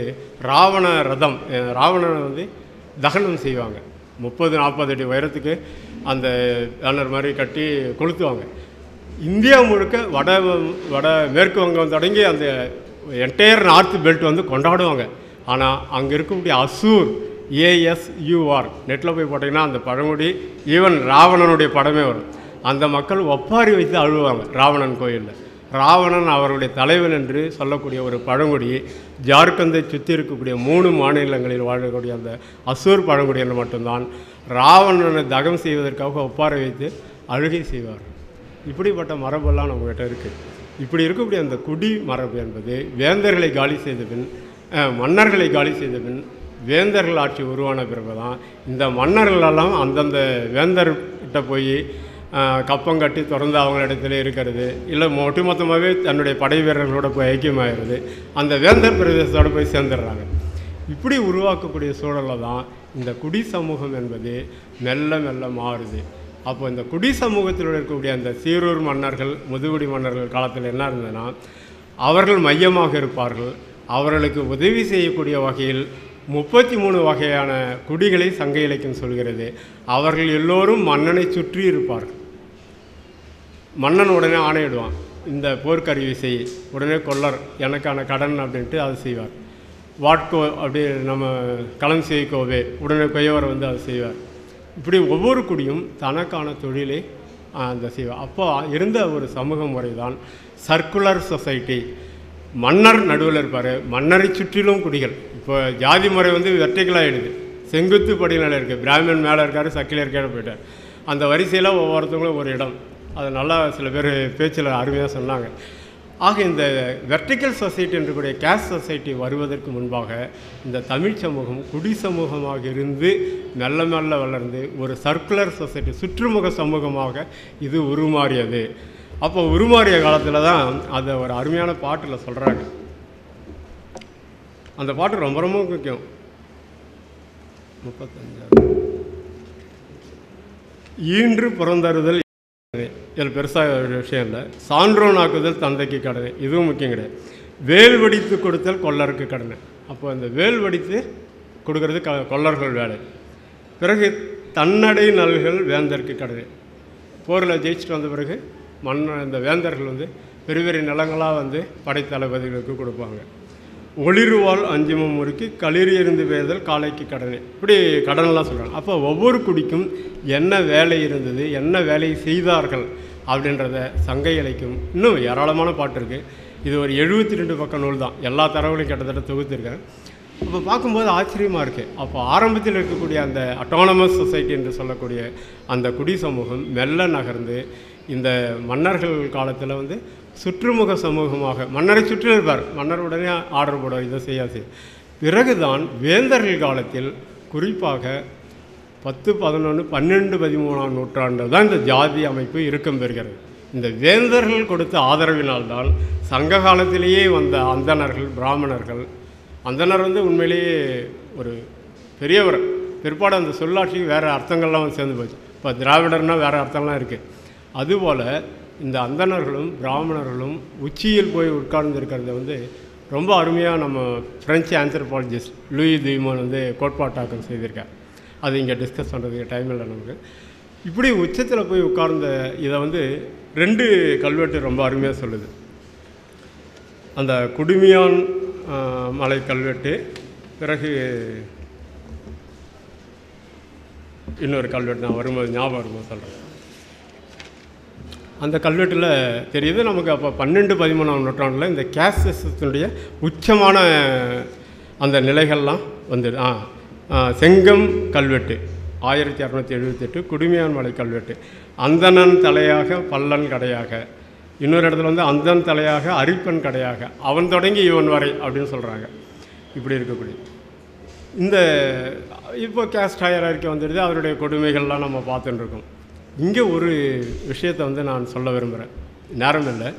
ராவண ரதம், ராவணனை வந்து தகனம் செய்வாங்க. முப்பது நாற்பது அடி உயரத்துக்கு அந்த பேனர் மாதிரி கட்டி கொளுத்துவாங்க. இந்தியா முழுக்க வட வட மேற்கு வங்கம் தொடங்கி அந்த என்டையர் நார்த் பெல்ட் வந்து கொண்டாடுவாங்க. ஆனால் அங்கே இருக்கக்கூடிய அசூர், ஏஎஸ்யூஆர், நெட்டில் போய் போட்டிங்கன்னா அந்த பழங்குடி ஈவன் ராவணனுடைய படமே வரும். அந்த மக்கள் ஒப்பாரி வைத்து அழுவாங்க ராவணன் கோயிலில். ராவணன் அவருடைய தலைவன் என்று சொல்லக்கூடிய ஒரு பழங்குடியை ஜார்க்கண்டை சுற்றி இருக்கக்கூடிய மூணு மாநிலங்களில் வாழக்கூடிய அந்த அசூர் பழங்குடியினர் மட்டும்தான் ராவணனை தகம் செய்வதற்காக ஒப்பாரை வைத்து அழுகை செய்வார். இப்படிப்பட்ட மரபெல்லாம் நம்மகிட்ட இருக்குது. இப்படி இருக்கக்கூடிய அந்த குடி மரபு என்பது வேந்தர்களை காலி செய்த பின் மன்னர்களை காலி செய்த பின் வேந்தர்கள் ஆட்சி உருவான பிறகு தான் இந்த மன்னர்களெல்லாம் அந்தந்த வேந்தர்கிட்ட போய் கப்பம் கட்டி தொடர்ந்து அவங்களிடத்துல இருக்கிறது இல்லை ஒட்டுமொத்தமாகவே தன்னுடைய படை வீரர்களோடு போய் ஐக்கியமாகிறது, அந்த வேந்தர் பிரதேசத்தோடு போய் சேர்ந்துடுறாங்க. இப்படி உருவாக்கக்கூடிய சூழலில் தான் இந்த குடி சமூகம் என்பது மெல்ல மெல்ல மாறுது. அப்போ இந்த குடி சமூகத்தில் இருக்கக்கூடிய அந்த சீரூர் மன்னர்கள் முதுகுடி மன்னர்கள் காலத்தில் என்ன இருந்ததுன்னா, அவர்கள் மையமாக இருப்பார்கள். அவர்களுக்கு உதவி செய்யக்கூடிய வகையில் முப்பத்தி மூணு வகையான குடிகளை சங்க இலக்கியம் சொல்கிறது. அவர்கள் எல்லோரும் மன்னனை சுற்றி இருப்பார்கள். மன்னன் உடனே ஆணையிடுவான், இந்த போர்க்கருவி செய், உடனே கொள்ளர் எனக்கான கடன் அப்படின்ட்டு அதை செய்வார். வாட்கோ அப்படி நம்ம களம் செய்கோவே, உடனே கொய்யவர் வந்து அதை செய்வார். இப்படி ஒவ்வொரு குடியும் தனக்கான தொழிலை அந்த செய்வார். அப்போ இருந்த ஒரு சமூக முறை தான் சர்க்குலர் சொசைட்டி. மன்னர் நடுவில் இருப்பார், மன்னரை சுற்றிலும் குடிகள். இப்போ ஜாதி முறை வந்து வெர்டிகலாகிடுது, செங்குத்து படிநிலை இருக்குது. பிராமின் மேலே இருக்கார், சக்கிலியர் கீழே போயிட்டார். அந்த வரிசையில் ஒவ்வொருத்தவங்களும் ஒரு இடம். அது நல்லா சில பேர் பேச்சில் அருமையாக சொன்னாங்க. ஆக இந்த வெர்டிக்கல் சொசைட்டி என்றக்கூடிய கேஸ்ட் சொசைட்டி வருவதற்கு முன்பாக இந்த தமிழ் சமூகம் குடி சமூகமாக இருந்து மெல்ல மெல்ல வளர்ந்து ஒரு சர்க்குலர் சொசைட்டி சுற்றுமுக சமூகமாக இது உருமாறியது. அப்போ உருமாறிய காலத்தில் தான் அதை ஒரு அருமையான பாட்டில் சொல்கிறாங்க. அந்த பாட்டு ரொம்ப ரொம்ப முக்கியம். முப்பத்தஞ்சாவது ஈன்று புறந்தறுதல் இதில் பெருசாக ஒரு விஷயம் இல்லை. சான்றோன் ஆக்குதல் தந்தைக்கு கடனை, இதுவும் முக்கியம் கிடையாது. வேல் வடித்து கொடுத்தல் கொள்ளருக்கு கடனை. அப்போ அந்த வேல் வடித்து கொடுக்கறது க கொள்ளர்கள் வேலை. பிறகு தன்னடை நல்கள் வேந்தருக்கு கடனை. போரில் ஜெயிச்சுட்டு வந்த பிறகு மன்ன இந்த வேந்தர்கள் வந்து பெரிய பெரிய நிலங்களாக வந்து படைத்தளபதிகளுக்கு கொடுப்பாங்க. ஒளிருவால் அஞ்சுமம் முறுக்கி களிறு இருந்து பெயர்தல் காலைக்கு கடனை. இப்படி கடனெலாம் சொல்கிறாங்க. அப்போ ஒவ்வொரு குடிக்கும் என்ன வேலை இருந்தது, என்ன வேலையை செய்தார்கள் அப்படின்றத சங்க இலக்கியம் இன்னும் ஏராளமான பாட்டு இருக்குது. இது ஒரு எழுபத்தி ரெண்டு பக்கம் நூல் தான், எல்லா தரவுகளையும் கிட்டத்தட்ட தொகுத்துருக்கேன். அப்போ பார்க்கும்போது ஆச்சரியமாக இருக்குது. அப்போ ஆரம்பத்தில் இருக்கக்கூடிய அந்த அட்டானமஸ் சொசைட்டி என்று சொல்லக்கூடிய அந்த குடி சமூகம் மெல்ல நகர்ந்து இந்த மன்னர்கள் காலத்தில் வந்து சுற்றுமுக சமூகமாக மன்னரை சுற்றி இருப்பார், மன்னர் உடனே ஆர்டர் போடுவார், இதை செய்யாது. பிறகுதான் வேந்தர்கள் காலத்தில் குறிப்பாக பத்து பதினொன்று பன்னெண்டு பதிமூணாம் நூற்றாண்டு தான் இந்த ஜாதி அமைப்பு இறுக்கம் பெறுகிறது. இந்த வேந்தர்கள் கொடுத்த ஆதரவினால்தான் சங்க காலத்திலேயே வந்த அந்தணர்கள் பிராமணர்கள், அந்தணர் வந்து உண்மையிலேயே ஒரு பெரியவர், பிற்பாடு அந்த சொல்லாட்சிக்கு வேறு அர்த்தங்கள்லாம் சேர்ந்து போச்சு. இப்போ திராவிடர்னால் வேறு அர்த்தம்லாம் இருக்குது. அதுபோல் இந்த அந்தணர்களும் பிராமணர்களும் உச்சியில் போய் உட்கார்ந்துருக்கிறத வந்து ரொம்ப அருமையாக நம்ம ஃப்ரெஞ்சு ஆந்த்ரோபாலஜிஸ்ட் லூயி துய்மான் வந்து கோட்பாட்டாக்கம் செய்திருக்கார். அது இங்கே டிஸ்கஸ் பண்ணுறதுக்கு டைம் இல்லை நமக்கு. இப்படி உச்சத்தில் போய் உட்கார்ந்த இதை வந்து ரெண்டு கல்வெட்டு ரொம்ப அருமையாக சொல்லுது. அந்த குடுமியான் மலை கல்வெட்டு, பிறகு இன்னொரு கல்வெட்டு நான் வரும்போது ஞாபகம் வரும்போது சொல்கிறேன். அந்த கல்வெட்டில் தெரியுது நமக்கு. அப்போ பன்னெண்டு பதிமூணாம் நூற்றாண்டில் இந்த கேஸ்டினுடைய உச்சமான அந்த நிலைகள்லாம் வந்து ஆ செங்கம் கல்வெட்டு ஆயிரத்தி அறநூற்றி எழுபத்தி எட்டு குடுமியான் மலை கல்வெட்டு, அந்தணன் தலையாக பல்லன் கடையாக, இன்னொரு இடத்துல வந்து அந்தன் தலையாக அரிப்பன் கடையாக, அவன் தொடங்கி இவன் வரை அப்படின்னு சொல்கிறாங்க. இப்படி இருக்கக்கூடிய இந்த இப்போ கேஸ்ட் ஹையரார்க்கி வந்துடுது, அவருடைய கொடுமைகள்லாம் நம்ம பார்த்துட்டுருக்கோம். இங்கே ஒரு விஷயத்தை வந்து நான் சொல்ல விரும்புகிறேன், நேரம் இல்லை.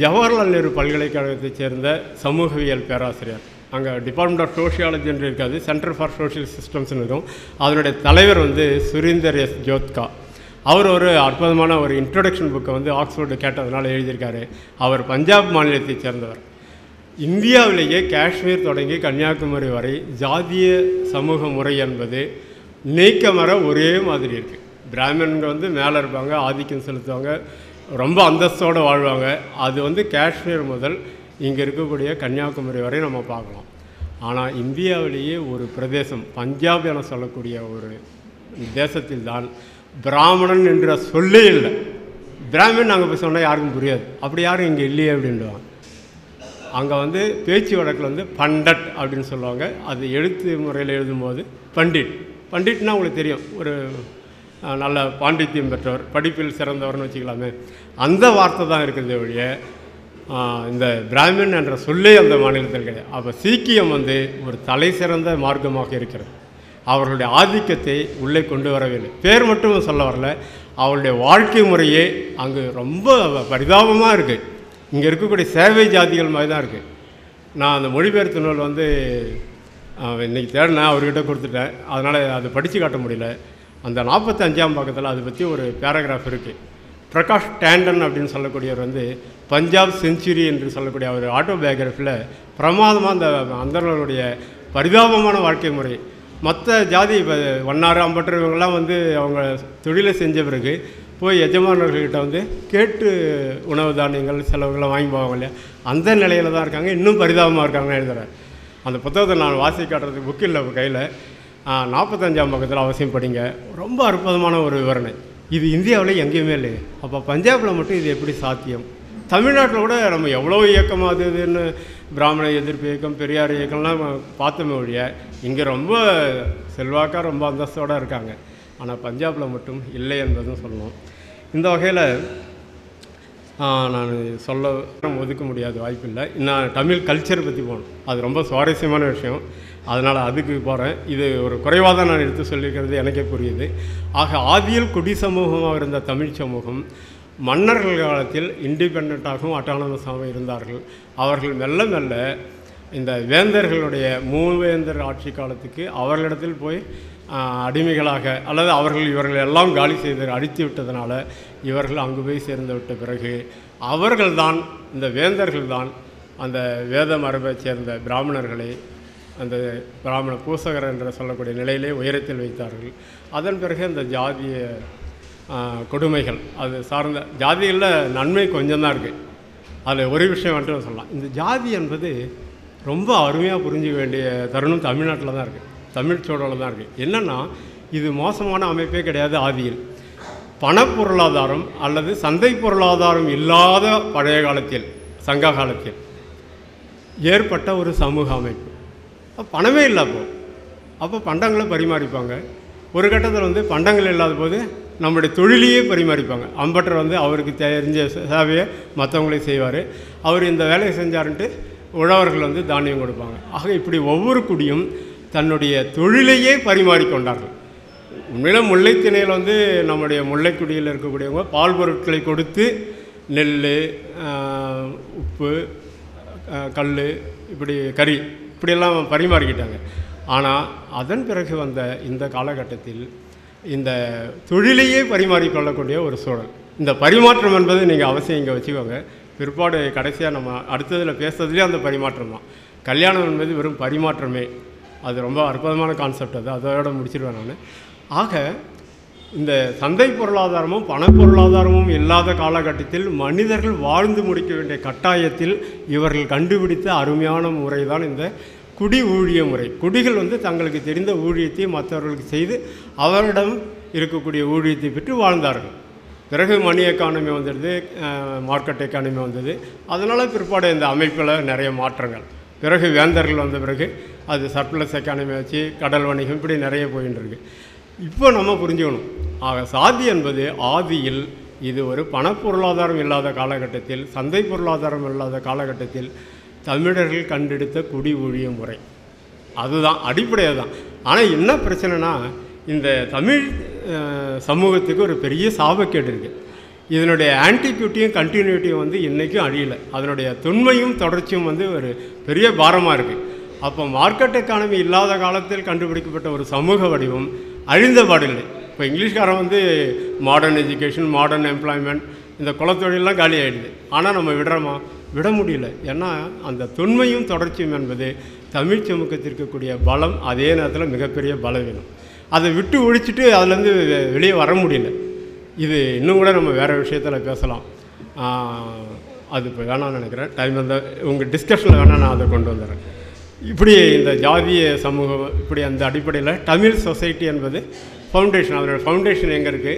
ஜவஹர்லால் நேரு பல்கலைக்கழகத்தைச் சேர்ந்த சமூகவியல் பேராசிரியர், அங்கே டிபார்ட்மெண்ட் ஆஃப் சோஷியாலஜி என்று இருக்காது, சென்டர் ஃபார் சோஷியல் சிஸ்டம்ஸ்னு இருக்கும். அதனுடைய தலைவர் வந்து சுரீந்தர் எஸ் ஜோத்கா. அவர் ஒரு அற்புதமான ஒரு இன்ட்ரொடக்ஷன் புக்கை வந்து ஆக்ஸ்போர்டு கேட்டதுனால எழுதியிருக்காரு. அவர் பஞ்சாப் மாநிலத்தைச் சேர்ந்தவர். இந்தியாவிலேயே காஷ்மீர் தொடங்கி கன்னியாகுமரி வரை ஜாதிய சமூக முறை என்பது நீக்கமர ஒரே மாதிரி இருக்குது. பிராமணர்கள் வந்து மேலே இருப்பாங்க, ஆதிக்கம் செலுத்துவாங்க, ரொம்ப அந்தஸ்தோடு வாழ்வாங்க. அது வந்து காஷ்மீர் முதல் இங்கே இருக்கக்கூடிய கன்னியாகுமரி வரை நம்ம பார்க்கலாம். ஆனால் இந்தியாவிலேயே ஒரு பிரதேசம் பஞ்சாப் என சொல்லக்கூடிய ஒரு தேசத்தில் தான் பிராமணன் என்ற சொல்லே இல்லை. பிராமின் அங்கே போய் சொன்னால் யாருக்கும் புரியாது, அப்படி யாரும் இங்கே இல்லையே அப்படின்றாங்க. அங்கே வந்து பேச்சு வழக்கில் வந்து பண்டட் அப்படின்னு சொல்லுவாங்க, அது எழுத்து முறையில் எழுதும்போது பண்டிட். பண்டிட்னா உங்களுக்கு தெரியும், ஒரு நல்ல பாண்டித்யம் பெற்றவர், படிப்பில் சிறந்தவர்னு வச்சுக்கலாமே, அந்த வார்த்தை தான் இருக்கிறது ஒழிய இந்த பிராமின் என்ற சொல்லே அந்த மாநிலத்தில் கிடையாது. அப்போ சீக்கியம் வந்து ஒரு தலை சிறந்த மார்க்கமாக இருக்கிறது. அவர்களுடைய ஆதிக்கத்தை உள்ளே கொண்டு வரவில்லை, பேர் மட்டும் சொல்ல வரல, அவருடைய வாழ்க்கை முறையே அங்கு ரொம்ப பரிதாபமாக இருக்குது. இங்கே இருக்கக்கூடிய சேவை ஜாதிகள் மாதிரி தான் இருக்குது. நான் அந்த மொழிபெயர்த்து நூல் வந்து இன்றைக்கி தேடினேன், அவர்கிட்ட கொடுத்துட்டேன், அதனால் அதை படித்து காட்ட முடியல. அந்த நாற்பத்தஞ்சாம் பக்கத்தில் அதை பற்றி ஒரு பேராகிராஃப் இருக்குது. பிரகாஷ் டேண்டன் அப்படின்னு சொல்லக்கூடியவர் வந்து பஞ்சாப் செஞ்சுரி என்று சொல்லக்கூடிய அவர் ஆட்டோபயோகிராஃபியில் பிரமாதமாக அந்த அந்தர்களுடைய பரிதாபமான வாழ்க்கை முறை, மற்ற ஜாதி இப்போ வண்ணாறு அம்பற்ற இவங்கெல்லாம் வந்து அவங்க தொழிலை செஞ்ச பிறகு போய் எஜமானர்கள்கிட்ட வந்து கேட்டு உணவு தானியங்கள் செலவுகள்லாம் வாங்கி போவாங்க இல்லையா, அந்த நிலையில் தான் இருக்காங்க, இன்னும் பரிதாபமாக இருக்காங்கன்னு எழுதுகிறேன். அந்த புத்தகத்தை நான் வாசி காட்டுறதுக்கு புக்கு இல்லை கையில், நாற்பத்தஞ்சாம் பக்கத்தில் அவசியம் படிங்க, ரொம்ப அற்புதமான ஒரு விவரணை. இது இந்தியாவில் எங்கேயுமே இல்லை. அப்போ பஞ்சாபில் மட்டும் இது எப்படி சாத்தியம்? தமிழ்நாட்டில் கூட நம்ம எவ்வளோ இயக்கமாக அது இதுன்னு பிராமண எதிர்ப்பு இயக்கம், பெரியார் இயக்கம்லாம் பார்த்தோமே ஒழிய இங்கே ரொம்ப செல்வாக்காக ரொம்ப அந்தஸ்தோடு இருக்காங்க, ஆனால் பஞ்சாபில் மட்டும் இல்லை என்பதும் சொல்லுவோம். இந்த வகையில் நான் சொல்ல ஒதுக்க முடியாது, வாய்ப்பில்லை. நான் தமிழ் கல்ச்சர் பற்றி போகணும், அது ரொம்ப சுவாரஸ்யமான விஷயம், அதனால் அதுக்கு போகிறேன். இது ஒரு குறைவாக தான் நான் எடுத்து சொல்லியிருக்கிறது, எனக்கே புரியுது. ஆக ஆதியில் குடி சமூகமாக இருந்த தமிழ் சமூகம் மன்னர்கள் காலத்தில் இண்டிபெண்ட்டாகவும் அட்டானமஸாகவும் இருந்தார்கள். அவர்கள் மெல்ல மெல்ல இந்த வேந்தர்களுடைய மூவேந்தர் ஆட்சி காலத்துக்கு அவர்களிடத்தில் போய் அடிமைகளாக அல்லது அவர்கள் இவர்கள் எல்லாம் காலி செய்து அழித்து விட்டதனால இவர்கள் அங்கு போய் சேர்ந்து விட்ட பிறகு அவர்கள்தான் இந்த வேந்தர்கள்தான் அந்த வேத மரபை சேர்ந்த பிராமணர்களை அந்த பிராமண பூசகர் என்று சொல்லக்கூடிய நிலையிலே உயரத்தில் வைத்தார்கள். அதன் பிறகு அந்த ஜாதிய கொடுமைகள் அது சார்ந்த ஜாதிகளில் நன்மை கொஞ்சம்தான் இருக்குது. அதில் ஒரு விஷயம் மட்டும் சொல்லலாம், இந்த ஜாதி என்பது ரொம்ப அருமையாக புரிஞ்சிக்க வேண்டிய தருணம் தமிழ்நாட்டில் தான் இருக்குது, தமிழ் சூழலில் தான் இருக்குது. என்னென்னா இது மோசமான அமைப்பே கிடையாது. ஆதியில் பணப்பொருளாதாரம் அல்லது சந்தை பொருளாதாரம் இல்லாத பழைய காலத்தில் சங்க காலத்தில் ஏற்பட்ட ஒரு சமூக அமைப்பு. பணமே இல்லை அப்போ, அப்போ பண்டங்களை பரிமாறிப்பாங்க. ஒரு கட்டத்தில் வந்து பண்டங்கள் இல்லாத போது நம்முடைய தொழிலையே பரிமாறிப்பாங்க. அம்பட்டர் வந்து அவருக்கு தெரிஞ்ச சேவையை மற்றவங்களே செய்வார், அவர் இந்த வேலையை செஞ்சாருன்ட்டு உழவர்கள் வந்து தானியம் கொடுப்பாங்க. ஆக இப்படி ஒவ்வொரு குடியும் தன்னுடைய தொழிலையே பரிமாறிக்கொண்டார்கள். உண்மையில் முல்லைத்திணையில் வந்து நம்முடைய முல்லைக்குடியில் இருக்கக்கூடியவங்க பால் பொருட்களை கொடுத்து நெல், உப்பு, கல், இப்படி கறி, இப்படியெல்லாம் பரிமாறிக்கிட்டாங்க. ஆனால் அதன் பிறகு வந்த இந்த காலகட்டத்தில் இந்த தொழிலையே பரிமாறிக்கொள்ளக்கூடிய ஒரு சூழல். இந்த பரிமாற்றம் என்பது நீங்கள் அவசியம் இங்கே வச்சுக்கோங்க, பிற்பாடு கடைசியாக நம்ம அடுத்ததில் பேசுறதுலேயே அந்த பரிமாற்றம் தான். கல்யாணம் என்பது வெறும் பரிமாற்றமே, அது ரொம்ப அற்புதமான கான்செப்ட், அது அதோடு முடிச்சிடுவேன் நான். ஆக இந்த சந்தை பொருளாதாரமும் பணப்பொருளாதாரமும் இல்லாத காலகட்டத்தில் மனிதர்கள் வாழ்ந்து முடிக்க வேண்டிய கட்டாயத்தில் இவர்கள் கண்டுபிடித்த அருமையான முறை தான் இந்த குடி ஊழிய முறை. குடிகள் வந்து தங்களுக்கு தெரிந்த ஊழியத்தை மற்றவர்களுக்கு செய்து அவரிடம் இருக்கக்கூடிய ஊழியத்தை பெற்று வாழ்ந்தார்கள். பிறகு மணி எக்கானமி வந்துடுது, மார்க்கெட் எக்கானமி வந்தது, அதனால் பிற்பாடு இந்த அமைப்பில் நிறைய மாற்றங்கள். பிறகு வேந்தர்கள் வந்த பிறகு அது சர்ப்ளஸ் எக்கானமி வச்சு கடல் வணிகம் இப்படி நிறைய போயின்னு இருக்குது. இப்போ நம்ம புரிஞ்சுக்கணும், ஆக சாதி என்பது ஆதியில் இது ஒரு பணப்பொருளாதாரம் இல்லாத காலகட்டத்தில் சந்தை பொருளாதாரம் இல்லாத காலகட்டத்தில் தமிழர்கள் கண்டெடுத்த குடி ஊழிய முறை, அதுதான் அடிப்படையாக தான். ஆனால் என்ன பிரச்சனைனா இந்த தமிழ் சமூகத்துக்கு ஒரு பெரிய சாபக்கேடு இருக்குது. இதனுடைய ஆன்டிக்யூட்டியும் கண்டினியூட்டியும் வந்து இன்றைக்கும் அழியலை, அதனுடைய தொன்மையும் தொடர்ச்சியும் வந்து ஒரு பெரிய பாரமாக இருக்குது. அப்போ மார்க்கெட் எக்கானமி இல்லாத காலத்தில் கண்டுபிடிக்கப்பட்ட ஒரு சமூக வடிவம் அழிந்த பாடில்லை. இப்போ இங்கிலீஷ்காரன் வந்து மாடர்ன் எஜுகேஷன், மாடர்ன் எம்ப்ளாய்மெண்ட், இந்த குலத்தொழிலெலாம் காலி ஆகிடுது. ஆனால் நம்ம விடுறோமா? விட முடியல. ஏன்னா அந்த தொன்மையும் தொடர்ச்சியும் என்பது தமிழ் சமூகத்திற்கு கூடிய பலம், அதே நேரத்தில் மிகப்பெரிய பலவீனம். அதை விட்டு ஒழிச்சிட்டு அதுலேருந்து வெளியே வர முடியல. இது இன்னும் கூட நம்ம வேறு விஷயத்தில் பேசலாம், அது இப்போ வேணான்னு நினைக்கிறேன், டைம் வந்தால் உங்கள் டிஸ்கஷனில் வேணால் நான் அதை கொண்டு வந்துடுறேன். இப்படி இந்த ஜாதிய சமூகம் இப்படி அந்த அடிப்படையில் தமிழ் சொசைட்டி என்பது ஃபவுண்டேஷன், அதோடய ஃபவுண்டேஷன் எங்கே இருக்குது,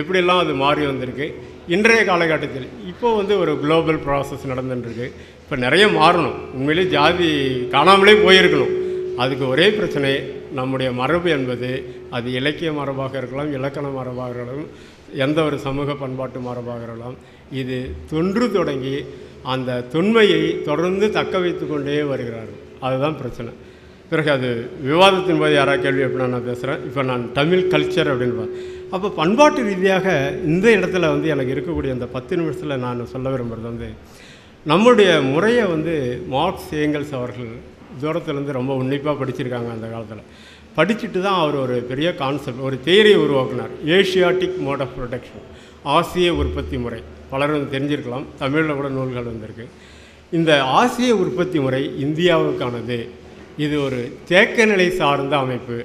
எப்படிலாம் அது மாறி வந்திருக்கு, இன்றைய காலகட்டத்தில் இப்போது வந்து ஒரு குளோபல் ப்ராசஸ் நடந்துட்டுருக்கு. இப்போ நிறைய மாறணும். உண்மையிலே ஜாதி காணாமலே போயிருக்கணும். அதுக்கு ஒரே பிரச்சனை நம்முடைய மரபு என்பது, அது இலக்கிய மரபாக இருக்கலாம், இலக்கண மரபாக இருக்கலாம், எந்த ஒரு சமூக பண்பாட்டு மரபாக இருக்கலாம், இது தொன்று தொடங்கி அந்த தொன்மையை தொடர்ந்து தக்க வைத்து கொண்டே வருகிறார்கள். அதுதான் பிரச்சனை. பிறகு அது விவாதத்தின் போது யாராவது கேள்வி அப்படின்னா நான் பேசுகிறேன். இப்போ நான் தமிழ் கல்ச்சர் அப்படின்னு, அப்போ பண்பாட்டு ரீதியாக இந்த இடத்துல வந்து எனக்கு இருக்கக்கூடிய அந்த பத்து நிமிஷத்தில் நான் சொல்ல விரும்புகிறது வந்து, நம்முடைய முறையை வந்து மார்க்ஸ் ஏங்கல்ஸ் அவர்கள் தூரத்துலேருந்து ரொம்ப உன்னிப்பாக படிச்சிருக்காங்க. அந்த காலத்தில் படிச்சுட்டு தான் அவர் ஒரு பெரிய கான்செப்ட், ஒரு தியரியை உருவாக்கினார், ஏஷியாட்டிக் மோட் ஆஃப் ப்ரொடக்ஷன், ஆசிய உற்பத்தி முறை. பலரும் தெரிஞ்சிருக்கலாம், தமிழில் கூட நூல்கள் வந்திருக்கு. இந்த ஆசிய உற்பத்தி முறை இந்தியாவுக்கானது. இது ஒரு தேக்க நிலை சார்ந்த அமைப்பு,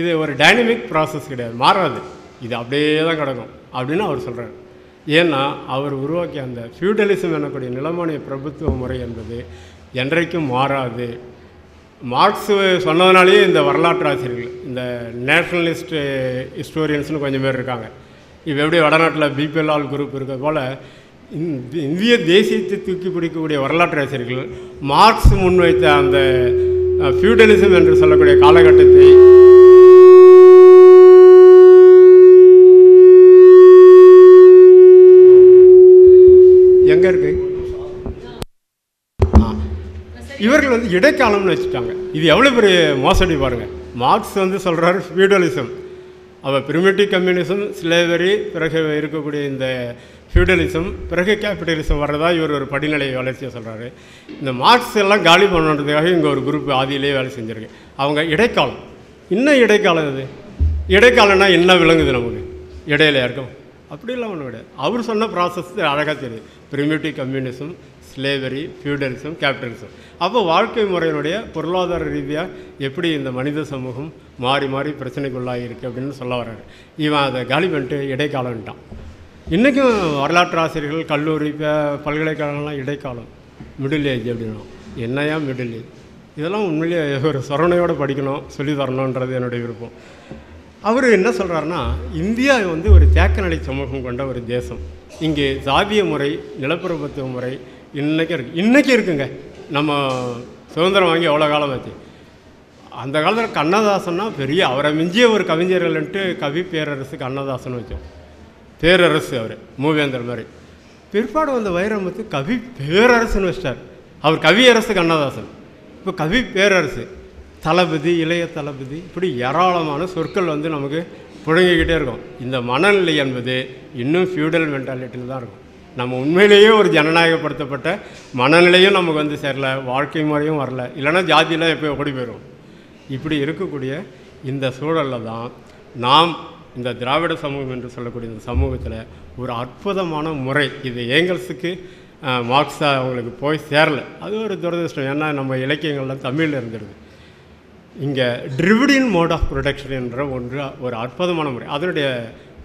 இது ஒரு டைனமிக் ப்ராசஸ் கிடையாது, மாறாது, இது அப்படியே தான் கிடக்கும் அப்படின்னு அவர் சொல்கிறார். ஏன்னா அவர் உருவாக்கிய அந்த ஃபியூடலிசம் எனக்கூடிய நிலமானிய பிரபுத்துவ முறை என்பது என்றைக்கும் மாறாது. மார்க்ஸ் சொன்னதுனாலேயே இந்த வரலாற்று ஆசிரியர்கள், இந்த நேஷ்னலிஸ்ட் ஹிஸ்டோரியன்ஸ்னு கொஞ்சம் பேர் இருக்காங்க. இப்போ எப்படி வடநாட்டில் பிபிஎல் ஆல் குரூப் இருக்கிறது போல் இந்திய தேசியத்தை தூக்கி பிடிக்கக்கூடிய வரலாற்று ஆசிரியர்கள் மார்க்ஸ் முன்வைத்த அந்த ஃபியூடலிசம் என்று சொல்லக்கூடிய காலகட்டத்தை எங்கே இருக்கு இவர்கள் வந்து இடைக்காலம்னு வச்சுட்டாங்க. இது எவ்வளோ பெரிய மோசடி பாருங்கள். மார்க்ஸ் வந்து சொல்கிறார் ஃபியூடலிசம், அவள் பிரிமிட்டிவ் கம்யூனிசம், ஸ்லேவரி, பிறகு இருக்கக்கூடிய இந்த ஃபியூடலிசம், பிறகு கேபிட்டலிசம் வர்றதா இவர் ஒரு படிநிலை வளர்ச்சியை சொல்கிறாரு. இந்த மார்க்ஸ் எல்லாம் காலி பண்ணுறதுக்காக இங்கே ஒரு குரூப் ஆதியிலே வேலை செஞ்சுருக்கு. அவங்க இடைக்காலம், இன்னும் இடைக்காலம், இது இடைக்காலம்னா என்ன விளங்குது நமக்கு, இடையில இருக்கும் அப்படிலாம் ஒன்றும் கிடையாது. அவர் சொன்ன ப்ராசஸ் அழகாக தெரியுது, primitive communism, slavery, feudalism, capitalism. அப்போ வாழ்க்கை முறையினுடைய பொருளாதார ரீதியாக எப்படி இந்த மனித சமூகம் மாறி மாறி பிரச்சனைக்குள்ளாகி இருக்குது அப்படின்னு சொல்ல வர்றாரு. இவன் அதை காலி பண்ணிட்டு இடைக்காலம்ட்டான். இன்றைக்கும் வரலாற்று ஆசிரியர்கள், கல்லூரி, பல்கலைக்கழகம்லாம் இடைக்காலம், மிடில் ஏஜ் அப்படின்னா என்னையா மிடில் ஏஜ், இதெல்லாம் உண்மையிலேயே ஒரு சொரணையோடு படிக்கணும், சொல்லி தரணுன்றது என்னுடைய விருப்பம். அவர் என்ன சொல்கிறாருன்னா, இந்தியா வந்து ஒரு தேக்கநிலை சமூகம் கொண்ட ஒரு தேசம். இங்கே ஜாதிய முறை, நிலப்பிரபுத்துவ முறை இன்றைக்கி இருக்குது, இன்றைக்கி இருக்குங்க. நம்ம சுதந்திரம் வாங்கி எவ்வளோ காலம் ஆச்சு. அந்த காலத்தில் கண்ணதாசன்னா பெரிய, அவரை மிஞ்சிய ஒரு கவிஞர்கள்ன்ட்டு கவி பேரரசு கண்ணதாசன் வச்சோம், பேரரசு அவர் மூவேந்தர் மாதிரி. பிற்பாடு வந்த வைரமுத்து கவி பேரரசுன்னு வச்சிட்டார், அவர் கவியரசு கண்ணதாசன், இப்போ கவி பேரரசு, தளபதி, இளைய தளபதி, இப்படி ஏராளமான சொற்கள் வந்து நமக்கு புழங்கிக்கிட்டே இருக்கும். இந்த மனநிலை என்பது இன்னும் ஃபியூடல் மென்டாலிட்டியில் தான் இருக்கும். நம்ம உண்மையிலேயே ஒரு ஜனநாயகப்படுத்தப்பட்ட மனநிலையும் நமக்கு வந்து சேரலை, வாழ்க்கை முறையும் வரல, இல்லைனா ஜாதியெலாம் எப்போ ஓடி போயிடும். இப்படி இருக்கக்கூடிய இந்த சூழலில் தான் நாம் இந்த திராவிட சமூகம் என்று சொல்லக்கூடிய இந்த சமூகத்தில் ஒரு அற்புதமான முறை, இது ஏங்கல்ஸுக்கு மார்க்ஸா அவங்களுக்கு போய் சேரலை, அது ஒரு துரதிருஷ்டம். ஏன்னா நம்ம இலக்கியங்கள்லாம் தமிழில் இருந்துடுது. இங்கே டிரிவிடின் மோட் ஆஃப் ப்ரொடக்ஷன் என்ற ஒன்று ஒரு அற்புதமான முறை, அதனுடைய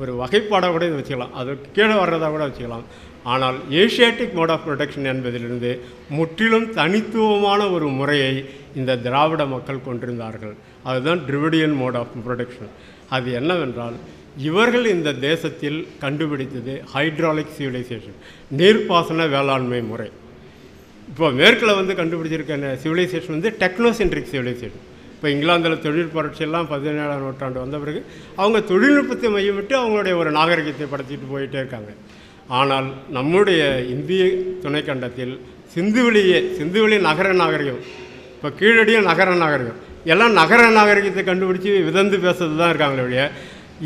ஒரு வகைப்பாடாக கூட இதை வச்சுக்கலாம், அதுக்கு கீழே வர்றதாக கூட வச்சுக்கலாம். ஆனால் ஏஷியாட்டிக் மோட் ஆஃப் ப்ரொடக்ஷன் என்பதிலிருந்து முற்றிலும் தனித்துவமான ஒரு முறையை இந்த திராவிட மக்கள் கொண்டிருந்தார்கள். அதுதான் டிரிவிடியன் மோட் ஆஃப் ப்ரொடக்ஷன். அது என்னவென்றால், இவர்கள் இந்த தேசத்தில் கண்டுபிடித்தது ஹைட்ராலிக் சிவிலைசேஷன், நீர்ப்பாசன வேளாண்மை முறை. இப்போ மேற்கில் வந்து கண்டுபிடிச்சிருக்க சிவிலைசேஷன் வந்து டெக்னோசென்ட்ரிக் சிவிலைசேஷன். இப்போ இங்கிலாந்தில் தொழில் புரட்சியெல்லாம் பதினேழாம் நூற்றாண்டு வந்த பிறகு அவங்க தொழில்நுட்பத்தை மையம் விட்டு அவங்களுடைய ஒரு நாகரிகத்தை படைச்சிட்டு போயிட்டே இருக்காங்க. ஆனால் நம்முடைய இந்திய துணைக்கண்டத்தில் சிந்துவெளியே, சிந்துவெளி நகர நாகரிகம், இப்போ கீழடியே நகர நாகரிகம், எல்லாம் நகர நாகரிகத்தை கண்டுபிடிச்சி விதந்து பேசுறது தான் இருக்காங்களுடைய.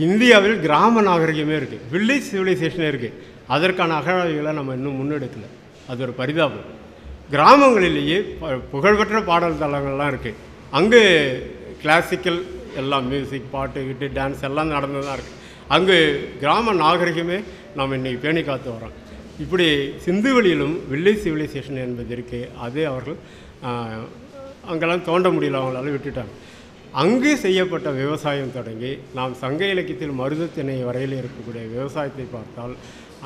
இந்தியாவில் கிராம நாகரிகமே இருக்குது, வில்லேஜ் சிவிலைசேஷனே இருக்குது. அதற்கான அகழாய்வுகளை நம்ம இன்னும் முன்னெடுக்கல, அது ஒரு பரிதாபம். கிராமங்களிலேயே புகழ்பெற்ற பாடல் தளங்கள்லாம் இருக்குது, அங்கே கிளாசிக்கல் எல்லாம் மியூசிக், பாட்டு கிட்டு, டான்ஸ் எல்லாம் நடந்து தான் இருக்குது. அங்கே கிராம நாகரிகமே நாம் இன்றைக்கி பேணி காத்து வரோம். இப்படி சிந்துவெளியிலும் வில்லேஜ் சிவிலைசேஷன் என்பது இருக்குது. அதே அவர்கள் அங்கெல்லாம் தோண்ட முடியல, அவங்களால விட்டுட்டாங்க. அங்கே செய்யப்பட்ட விவசாயம் தொடங்கி நாம் சங்க இலக்கியத்தில் மருதத்திணை வரையில் இருக்கக்கூடிய விவசாயத்தை பார்த்தால்,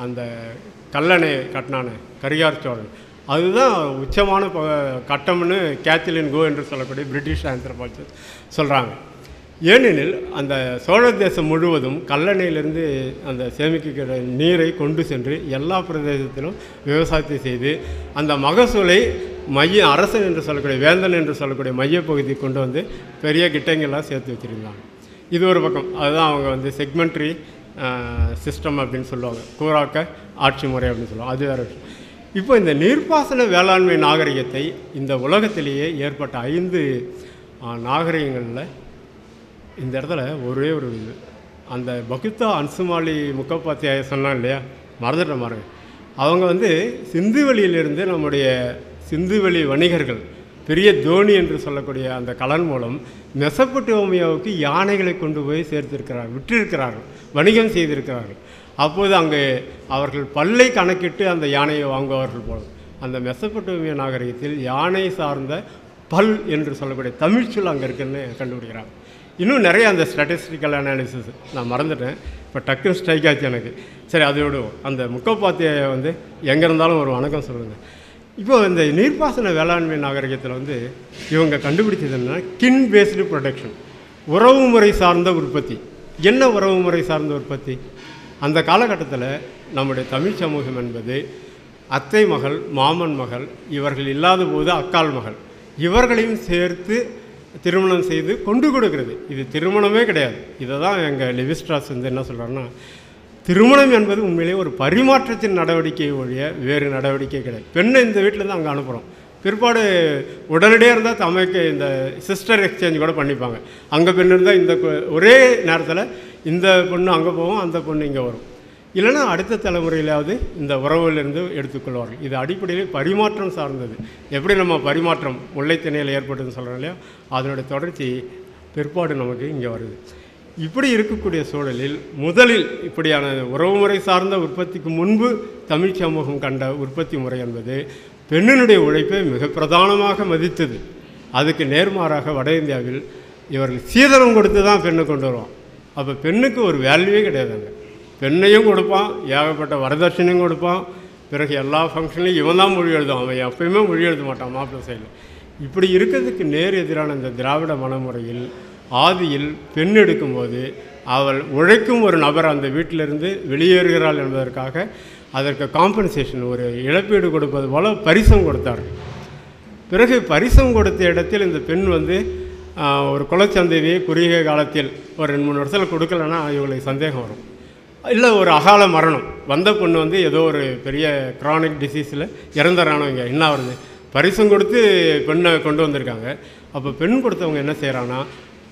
அந்த கல்லணை கட்டினான கரிகார் சோழன், அதுதான் உச்சமான கட்டம்னு கேத்தலின் கோ என்று சொல்லக்கூடிய பிரிட்டிஷ் ஆந்த்ரோபாலஜிஸ்ட் சொல்கிறாங்க. ஏனெனில் அந்த சோழ தேசம் முழுவதும் கல்லணையிலிருந்து அந்த சேமிக்கிற நீரை கொண்டு சென்று எல்லா பிரதேசத்திலும் விவசாயத்தை செய்து அந்த மகசூலை மைய அரசன் என்று சொல்லக்கூடிய வேந்தன் என்று சொல்லக்கூடிய மையப்பகுதி கொண்டு வந்து பெரிய கிட்டங்கள்லாம் சேர்த்து வச்சுருந்தாங்க. இது ஒரு பக்கம், அதுதான் அவங்க வந்து செக்மெண்ட்ரி சிஸ்டம் அப்படின்னு சொல்லுவாங்க, கூறாக்க ஆட்சி முறை அப்படின்னு சொல்லுவாங்க. அது வேறு விஷயம். இப்போ இந்த நீர்ப்பாசன வேளாண்மை நாகரிகத்தை இந்த உலகத்திலேயே ஏற்பட்ட ஐந்து நாகரிகங்களில் இந்த இடத்துல ஒரே ஒரு இது அந்த பக்தா அன்சுமாலி முகோபாத்யாய சொன்னாங்க இல்லையா, மறந்துட்ட மாருங்க. அவங்க வந்து சிந்துவெளியிலிருந்து நம்முடைய சிந்துவெளி வணிகர்கள் பெரிய தோனி என்று சொல்லக்கூடிய அந்த கலன் மூலம் மெசப்பட்டோமியாவுக்கு யானைகளை கொண்டு போய் சேர்த்திருக்கிறார்கள், விற்றிருக்கிறார்கள், வணிகம் செய்திருக்கிறார்கள். அப்போது அங்கு அவர்கள் பல்லை கணக்கிட்டு அந்த யானையை வாங்குவார்கள் போல. அந்த மெசப்பட்டோமியா நாகரிகத்தில் யானை சார்ந்த பல் என்று சொல்லக்கூடிய தமிழ்ச்சொல் அங்கே இருக்குன்னு கண்டுபிடிக்கிறாங்க. இன்னும் நிறைய அந்த ஸ்டாட்டிஸ்டிக்கல் அனாலிசிஸ் நான் மறந்துட்டேன், இப்போ டக்கு ஸ்ட்ரைக் ஆச்சு எனக்கு. சரி, அதோடு அந்த முகோபாத்யாயை வந்து எங்கே இருந்தாலும் ஒரு வணக்கம் சொல்லுங்கள். இப்போ இந்த நீர்ப்பாசன வேளாண்மை நாகரிகத்தில் வந்து இவங்க கண்டுபிடிச்சது என்னென்னா கின் பேஸ்டு ப்ரொடக்ஷன், உறவு முறை சார்ந்த உற்பத்தி. என்ன உறவு முறை சார்ந்த உற்பத்தி? அந்த காலகட்டத்தில் நம்முடைய தமிழ் சமூகம் என்பது அத்தை மகள், மாமன் மகள், இவர்கள் இல்லாத போது அக்கால் மகள், இவர்களையும் சேர்த்து திருமணம் செய்து கொண்டு கொடுக்கிறது. இது திருமணமே கிடையாது. இதை தான் எங்கள் லெவிஸ்ட்ராஸ் வந்து என்ன சொல்கிறாங்கன்னா, திருமணம் என்பது உண்மையிலேயே ஒரு பரிமாற்றத்தின் நடவடிக்கை ஒழிய வேறு நடவடிக்கை கிடையாது. பெண்ணை இந்த வீட்டில் தான் அங்கே அனுப்புகிறோம், பிற்பாடு உடனடியாக இருந்தால் தமைக்கு இந்த சிஸ்டர் எக்ஸ்சேஞ்ச் கூட பண்ணிப்பாங்க. அங்கே பெண் இருந்தால் இந்த ஒரே நேரத்தில் இந்த பொண்ணு அங்கே போவோம், அந்த பொண்ணு இங்கே வரும். இல்லைனா அடுத்த தலைமுறையிலாவது இந்த உறவுலேருந்து எடுத்துக்கொள்வார்கள். இது அடிப்படையில் பரிமாற்றம் சார்ந்தது. எப்படி நம்ம பரிமாற்றம் முல்லைத்திணையில் ஏற்பட்டுன்னு சொல்கிறோம் இல்லையா, அதனுடைய தொடர்ச்சி பிற்பாடு நமக்கு இங்கே வருது. இப்படி இருக்கக்கூடிய சூழலில் முதலில் இப்படியான உறவுமுறை சார்ந்த உற்பத்திக்கு முன்பு தமிழ் சமூகம் கண்ட உற்பத்தி முறை என்பது பெண்ணினுடைய உழைப்பை மிக பிரதானமாக மதித்தது. அதுக்கு நேர்மாறாக வட இந்தியாவில் இவர்கள் சீதனம் கொடுத்து தான் பெண்ணை கொண்டு வருவான். அப்போ பெண்ணுக்கு ஒரு வேல்யூவே கிடையாதுங்க. பெண்ணையும் கொடுப்பான், ஏகப்பட்ட வரதட்சணையும் கொடுப்பான், பிறகு எல்லா ஃபங்க்ஷன்லையும் இவன் தான் மொழி எழுதும், அவன் எப்பயுமே மொழி எழுத மாட்டான் மாப்பிள்ளை சைடில். இப்படி இருக்கிறதுக்கு நேர் எதிரான இந்த திராவிட மனமுறையில் ஆதியில் பெண் எடுக்கும்போது அவள் உழைக்கும் ஒரு நபர் அந்த வீட்டிலிருந்து வெளியேறுகிறாள் என்பதற்காக அதற்கு காம்பன்சேஷன் ஒரு இழப்பீடு கொடுப்பது போல் பரிசம் கொடுத்தார்கள். பிறகு பரிசம் கொடுத்த இடத்தில் இந்த பெண் வந்து ஒரு குலச்சந்ததியை குறுகிய காலத்தில் ஒரு ரெண்டு மூணு வருஷத்தில் கொடுக்கலன்னா இவங்களுக்கு சந்தேகம் வரும். இல்லை ஒரு அகால மரணம், வந்த பொண்ணு வந்து ஏதோ ஒரு பெரிய க்ரானிக் டிசீஸில் இறந்துறானோ, இங்கே என்ன வருது பரிசம் கொடுத்து பெண்ணை கொண்டு வந்திருக்காங்க. அப்போ பெண் கொடுத்தவங்க என்ன செய்கிறாங்கன்னா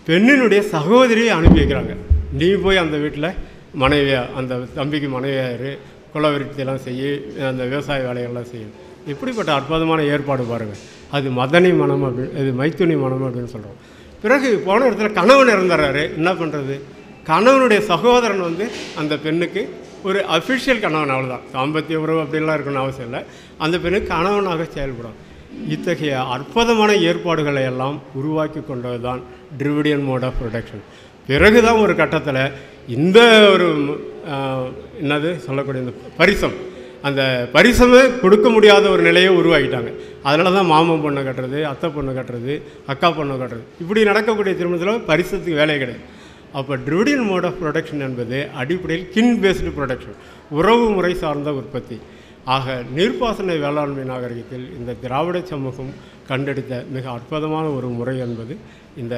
பெண்ணினுடைய சகோதரியை அனுப்பி வைக்கிறாங்க. நீ போய் அந்த வீட்டில் மனைவியாக, அந்த தம்பிக்கு மனைவியார், குலவிருத்தியெல்லாம் செய்ய, அந்த விவசாய வேலைகள்லாம் செய்யும். இப்படிப்பட்ட அற்புதமான ஏற்பாடு பாருங்கள். அது மதனி மனம் அப்படின்னு, இது மைத்துனி மனம் அப்படின்னு சொல்கிறோம். பிறகு போன இடத்துல கணவன் இறந்துறாரு, என்ன பண்ணுறது? கணவனுடைய சகோதரன் வந்து அந்த பெண்ணுக்கு ஒரு அஃபிஷியல் கணவன், அவ்வளோதான், சாம்பத்திய உறவு அப்படிலாம் இருக்கணும்னு அவசியம் இல்லை, அந்த பெண்ணுக்கு கணவனாக செயல்படும். இத்தகைய அற்புதமான ஏற்பாடுகளை எல்லாம் உருவாக்கி கொண்டது தான் டிரிவிடியன் மோட் ஆஃப் ப்ரொடக்ஷன். பிறகு தான் ஒரு கட்டத்தில் இந்த ஒரு என்னது சொல்லக்கூடிய இந்த பரிசம், அந்த பரிசமே கொடுக்க முடியாத ஒரு நிலையை உருவாக்கிட்டாங்க. அதனால தான் மாமன் பொண்ணை கட்டுறது, அத்தை பொண்ணை கட்டுறது, அக்கா பொண்ணை கட்டுறது, இப்படி நடக்கக்கூடிய திருமணத்தில் பரிசத்துக்கு வேலை கிடையாது. அப்போ டிரிவிடியன் மோட் ஆஃப் ப்ரொடக்ஷன் என்பது அடிப்படையில் கின் பேஸ்டு ப்ரொடக்ஷன், உறவு முறை சார்ந்த உற்பத்தி. ஆக நீர்ப்பாசன வேளாண்மை நாகரிகத்தில் இந்த திராவிட சமூகம் கண்டெடுத்த மிக அற்புதமான ஒரு முறை என்பது இந்த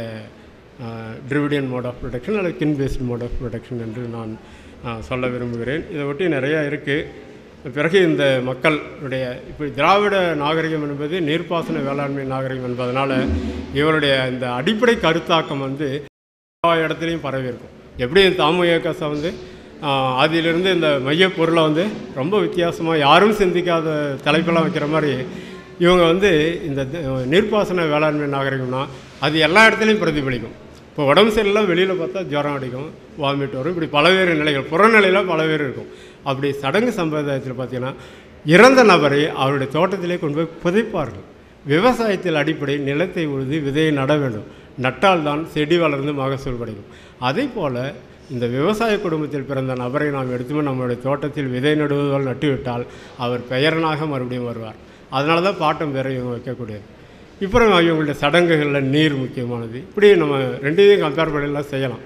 டிரிவிடியன் மோட் ஆஃப் ப்ரொடக்ஷன் அல்லது கின் பேஸ்டு மோட் ஆஃப் ப்ரொடக்ஷன் என்று நான் சொல்ல விரும்புகிறேன். இதை ஒட்டி நிறையா இருக்குது. பிறகு இந்த மக்களுடைய இப்படி திராவிட நாகரிகம் என்பது நீர்ப்பாசன வேளாண்மை நாகரிகம் என்பதனால் இவருடைய இந்த அடிப்படை கருத்தாக்கம் வந்து எல்லா இடத்துலையும் பரவி இருக்கும். எப்படி இந்த தாமுயக்கசை வந்து அதிலிருந்து இந்த மையப்பொருளை வந்து ரொம்ப வித்தியாசமாக யாரும் சிந்திக்காத தலைப்பெல்லாம் வைக்கிற மாதிரி இவங்க வந்து இந்த நீர்ப்பாசன வேளாண்மை நாகரிகம்னா அது எல்லா இடத்துலையும் பிரதிபலிக்கும். இப்போ உடம்பு சரியில்லாம் வெளியில் பார்த்தா ஜுரம் அடிக்கும், வாமிட் வரும், இப்படி பலவேறு நிலைகள், புறநிலையில் பலவேறு இருக்கும். அப்படி சடங்கு சம்பிரதாயத்தில் பார்த்திங்கன்னா இறந்த நபரை அவருடைய தோட்டத்திலே கொண்டு போய் புதைப்பார்கள். விவசாயத்தில் அடிப்படை நிலத்தை உழுது விதையை நட வேண்டும், நட்டால் தான் செடி வளர்ந்து மகசூல் கிடைக்கும். அதே போல் இந்த விவசாய குடும்பத்தில் பிறந்த நபரை நாம் எடுத்துமே நம்மளுடைய தோட்டத்தில் விதை நடுவதால் நட்டுவிட்டால் அவர் பெயரனாக மறுபடியும் வருவார். அதனால தான் பாட்டம் பேரை இவங்க வைக்கக்கூடியது. இப்போ அவங்களுடைய சடங்குகளில் நீர் முக்கியமானது. இப்படி நம்ம ரெண்டையும் கம்பேர்படிலாம் செய்யலாம்.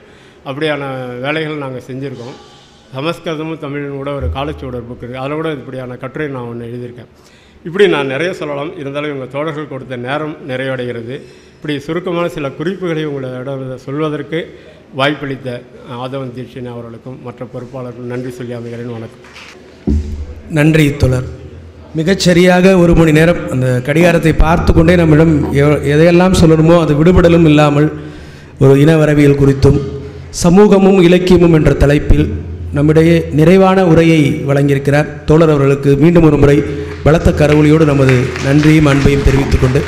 அப்படியான வேலைகள் நாங்கள் செஞ்சுருக்கோம். சமஸ்கிருதமும் தமிழும் கூட ஒரு காலச்சுவடர் புக்கு இருக்குது, அதில் கூட இப்படியான கட்டுரை நான் ஒன்று எழுதியிருக்கேன். இப்படி நான் நிறைய சொல்லலாம். இருந்தாலும் இவங்க தோழர்கள் கொடுத்த நேரம் நிறைவடைகிறது. இப்படி சுருக்கமான சில குறிப்புகளை உங்களிடம் சொல்வதற்கு வாய்ப்பளித்த ஆதவன் தீட்சிணை அவர்களுக்கும் மற்ற பொறுப்பாளர்களுக்கும் நன்றி சொல்லி அமைகிறேன். வணக்கம். நன்றி தோழர். மிகச்சரியாக ஒரு மணி நேரம் அந்த கடிகாரத்தை பார்த்து கொண்டே நம்மிடம் எதையெல்லாம் சொல்லணுமோ அது விடுபடலும் இல்லாமல் ஒரு இனவரவியல் குறித்தும் சமூகமும் இலக்கியமும் என்ற தலைப்பில் நம்மிடையே நிறைவான உரையை வழங்கியிருக்கிறார். தோழர் அவர்களுக்கு மீண்டும் ஒரு முறை பலத்த கரவொலியோடு நமது நன்றியும் அன்பையும் தெரிவித்துக் கொண்டு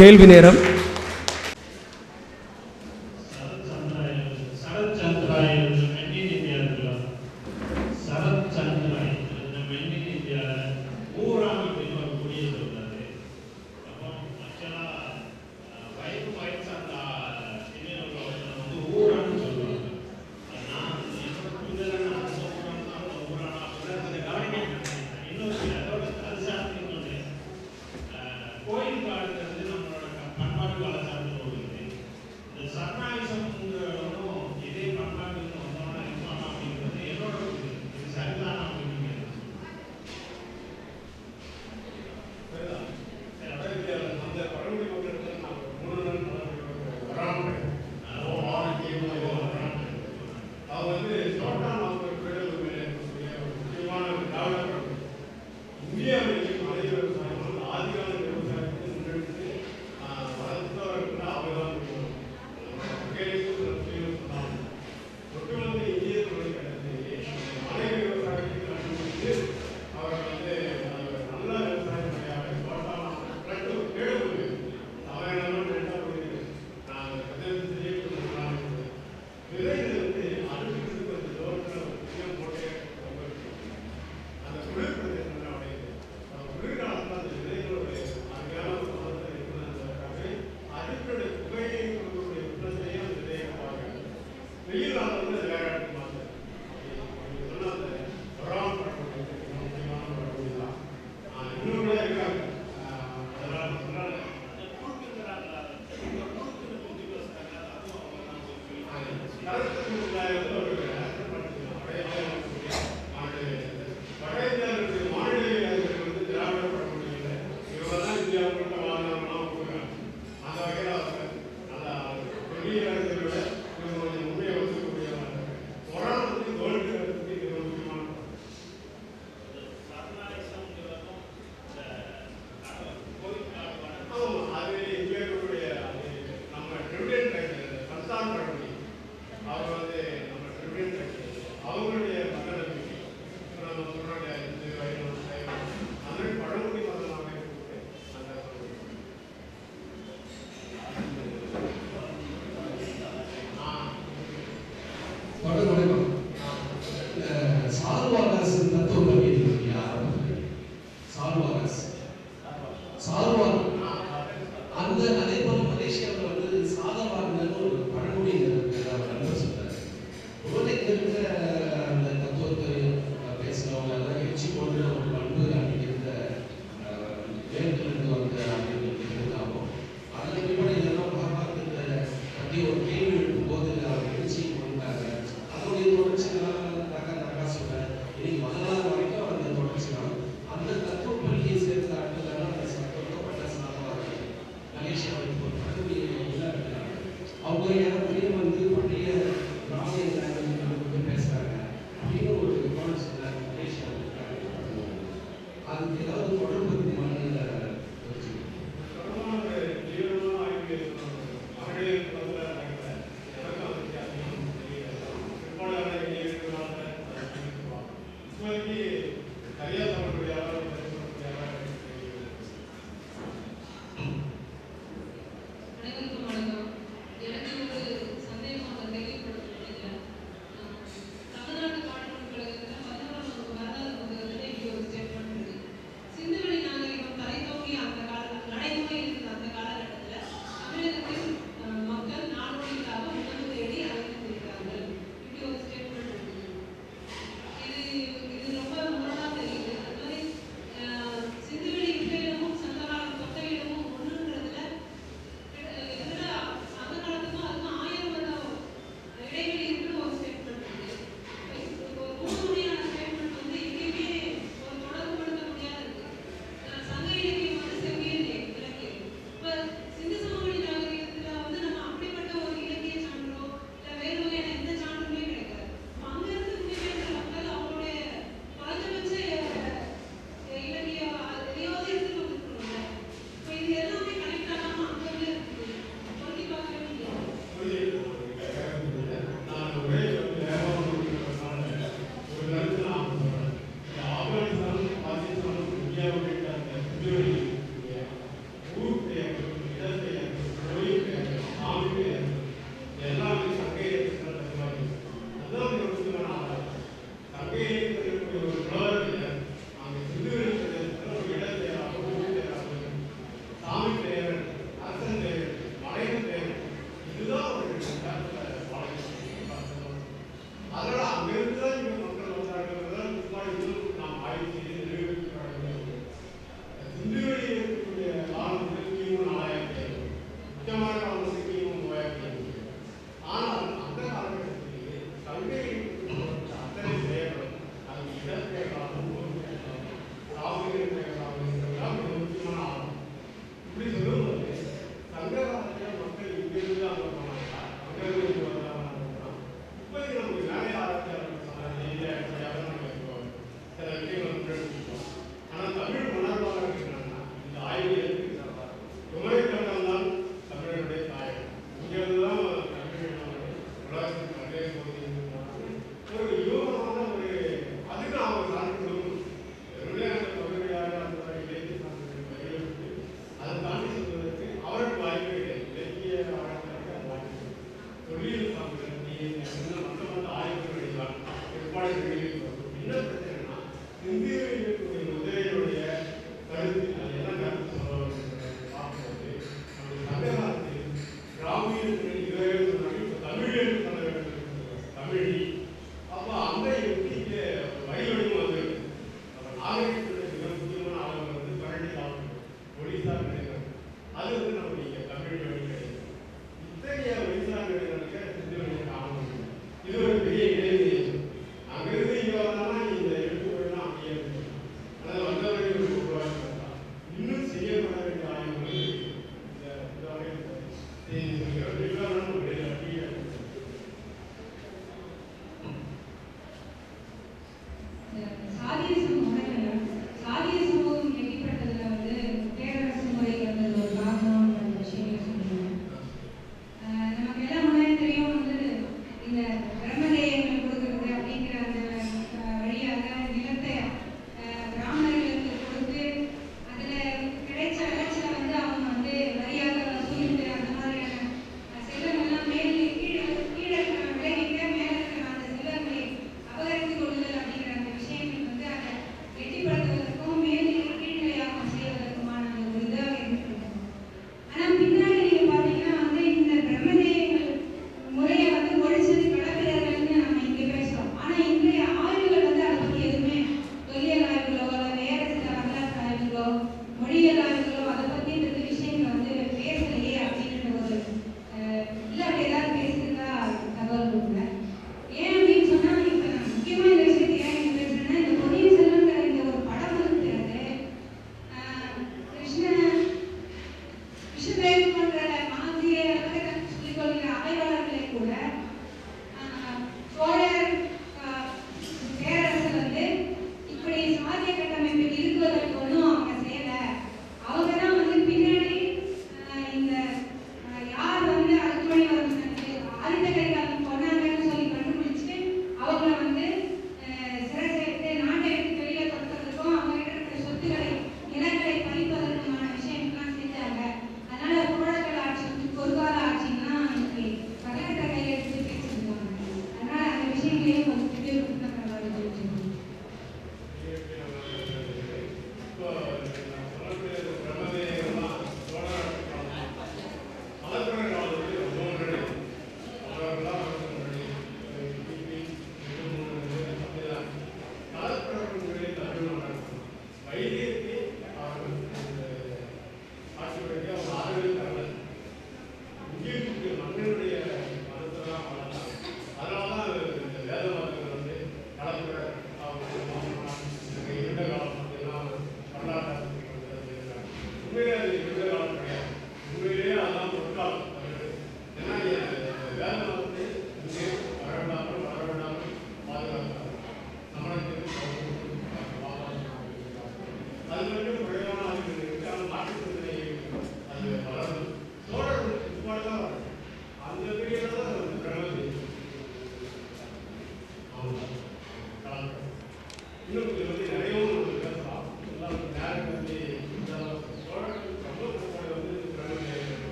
கேள்வி நேரம்.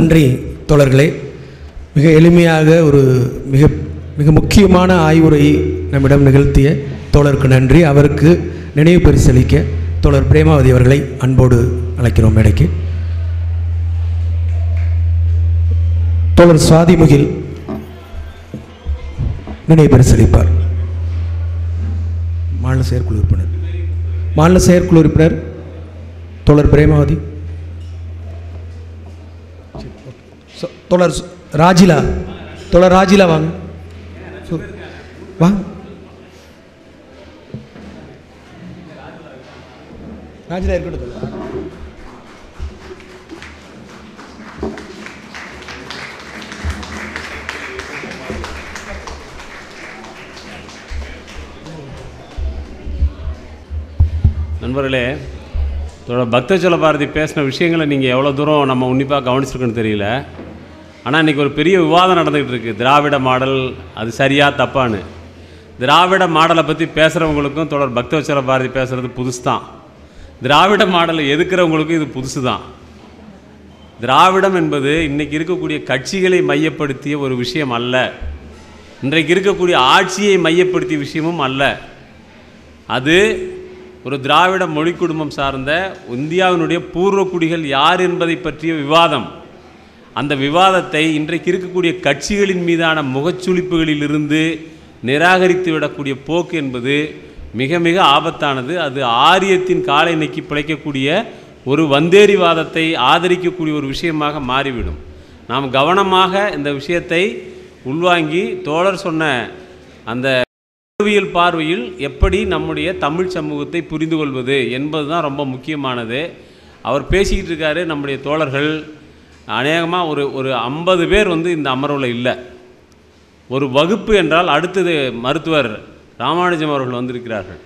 நன்றி தோழர்களே. மிக எளிமையாக ஒரு மிக மிக முக்கியமான ஆய்வுரை நம்மிடம் நிகழ்த்திய தோழருக்கு நன்றி. அவருக்கு நினைவு பரிசளிக்க தோழர் பிரேமாவதி அவர்களை அன்போடு அழைக்கிறோம் மேடைக்கு. தோழர் சுவாதி முகில் நினைவு பரிசளிப்பார். மாநில செயற்குழு உறுப்பினர் மாநில செயற்குழு உறுப்பினர் தோழர் பிரேமாவதி, தோழர் ராஜிலா, தோழர் ராஜிலா வாங்க வாங்க. ராஜிலா இருக்கட்டும். நண்பர்களே, பக்தவத்சல பாரதி பேசின விஷயங்களை நீங்கள் எவ்வளோ தூரம் நம்ம உன்னிப்பாக கவனிச்சிருக்குன்னு தெரியல. ஆனால் இன்றைக்கி ஒரு பெரிய விவாதம் நடந்துக்கிட்டு இருக்குது, திராவிட மாடல் அது சரியாக தப்பான்னு. திராவிட மாடலை பற்றி பேசுகிறவங்களுக்கும் தொடர் பக்தவத்சல பாரதி பேசுகிறது புதுசு தான். திராவிட மாடலை எதுக்கிறவங்களுக்கும் இது புதுசு தான். திராவிடம் என்பது இன்றைக்கி இருக்கக்கூடிய கட்சிகளை மையப்படுத்திய ஒரு விஷயம் அல்ல, இன்றைக்கு இருக்கக்கூடிய ஆட்சியை மையப்படுத்திய விஷயமும் அல்ல. அது ஒரு திராவிட மொழி குடும்பம் சார்ந்த இந்தியாவினுடைய பூர்வக்குடிகள் யார் என்பதை பற்றிய விவாதம். அந்த விவாதத்தை இன்றைக்கு இருக்கக்கூடிய கட்சிகளின் மீதான முகச்சுளிப்புகளிலிருந்து நிராகரித்து விடக்கூடிய போக்கு என்பது மிக மிக ஆபத்தானது. அது ஆரியத்தின் காலை நக்கி பிழைக்கக்கூடிய ஒரு வந்தேரிவாதத்தை ஆதரிக்கக்கூடிய ஒரு விஷயமாக மாறிவிடும். நாம் கவனமாக இந்த விஷயத்தை உள்வாங்கி தோழர் சொன்ன அந்த அறிவியல் பார்வையில் எப்படி நம்முடைய தமிழ் சமூகத்தை புரிந்து கொள்வது என்பது தான் ரொம்ப முக்கியமானது. அவர் பேசிக்கிட்டு இருக்காரு. நம்முடைய தோழர்கள் அநேகமாக ஒரு ஒரு ஐம்பது பேர் வந்து இந்த அமர்வில் இல்லை. ஒரு வகுப்பு என்றால் அடுத்தது மருத்துவர் ராமானுஜம் அவர்கள் வந்திருக்கிறார்கள்.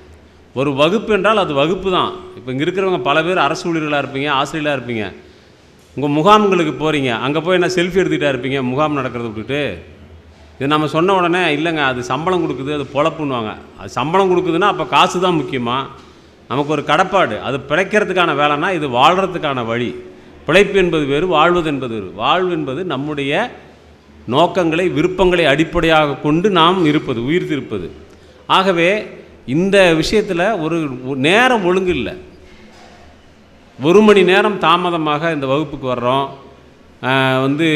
ஒரு வகுப்பு என்றால் அது வகுப்பு தான். இப்போ இங்கே இருக்கிறவங்க பல பேர் அரசு ஊழியர்களாக இருப்பீங்க, ஆசிரியர்களாக இருப்பீங்க, உங்கள் முகாம்களுக்கு போகிறீங்க, அங்கே போய் என்ன செல்ஃபி எடுத்துக்கிட்டா இருப்பீங்க முகாம் நடக்கிறத விட்டுட்டு. இது நம்ம சொன்ன உடனே இல்லைங்க அது சம்பளம் கொடுக்குது, அது பொழப்புன்னுவாங்க. அது சம்பளம் கொடுக்குதுன்னா அப்போ காசு தான் முக்கியமாக நமக்கு ஒரு கடப்பாடு. அது பிழைக்கிறதுக்கான வேலைன்னா இது வாழ்கிறதுக்கான வழி. பிழைப்பு என்பது வேறு, வாழ்வது என்பது வேறு. வாழ்வு என்பது நம்முடைய நோக்கங்களை விருப்பங்களை அடிப்படையாக கொண்டு நாம் இருப்பது, உயிர்த்திருப்பது. ஆகவே இந்த விஷயத்தில் ஒரு நேரம் ஒழுங்கு இல்லை. ஒரு மணி நேரம் தாமதமாக இந்த வகுப்புக்கு வர்றோம். வந்து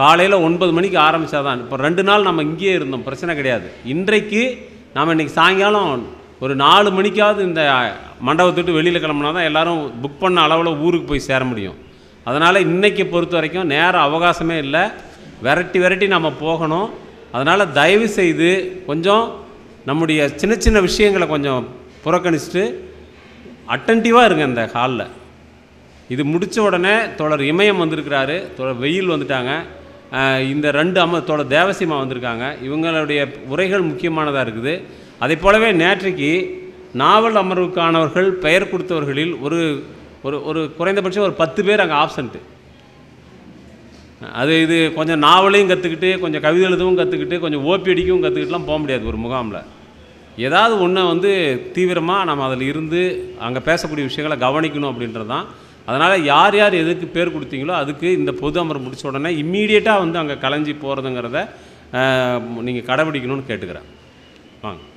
காலையில் ஒன்பது மணிக்கு ஆரம்பித்தா தான். இப்போ ரெண்டு நாள் நம்ம இங்கேயே இருந்தோம், பிரச்சனை கிடையாது. இன்றைக்கு நாம் இன்றைக்கி சாயங்காலம் ஒரு நாலு மணிக்காவது இந்த மண்டபத்துட்டு வெளியில் கிளம்புனா தான் எல்லோரும் புக் பண்ண அளவில் ஊருக்கு போய் சேர முடியும். அதனால் இன்றைக்கி பொறுத்த வரைக்கும் நேரம் அவகாசமே இல்லை, விரட்டி விரட்டி நம்ம போகணும். அதனால் தயவு செய்து கொஞ்சம் நம்முடைய சின்ன சின்ன விஷயங்களை கொஞ்சம் புறக்கணிச்சுட்டு அட்டன்டிவாக இருங்க இந்த ஹாலில். இது முடித்த உடனே தொடர் இமயம் வந்திருக்கிறாரு, தொடர் வெயில் வந்துட்டாங்க, இந்த ரெண்டு அம்மா தொடர் தேவசீமா வந்திருக்காங்க. இவங்களுடைய உரைகள் முக்கியமானதாக இருக்குது. அதே போலவே நேற்றைக்கு நாவல் அமர்வுக்கானவர்கள் பெயர் கொடுத்தவர்களில் ஒரு ஒரு ஒரு குறைந்தபட்சம் ஒரு பத்து பேர் அங்கே ஆப்சண்ட்டு. அது இது கொஞ்சம் நாவலையும் கற்றுக்கிட்டு கொஞ்சம் கவிதை எழுதவும் கற்றுக்கிட்டு கொஞ்சம் ஓபி அடிக்கவும் கற்றுக்கிட்டுலாம் போக முடியாது. ஒரு முகாமில் ஏதாவது ஒன்று வந்து தீவிரமாக நம்ம அதில் இருந்து அங்கே பேசக்கூடிய விஷயங்களை கவனிக்கணும் அப்படின்றது தான். அதனால் யார் யார் எதுக்கு பேர் கொடுத்தீங்களோ அதுக்கு இந்த பொது அமர்வு முடிச்ச உடனே இம்மீடியட்டாக வந்து அங்கே கலைஞ்சி போகிறதுங்கிறத நீங்கள் கடைபிடிக்கணும்னு கேட்டுக்கிறேன். வாங்க.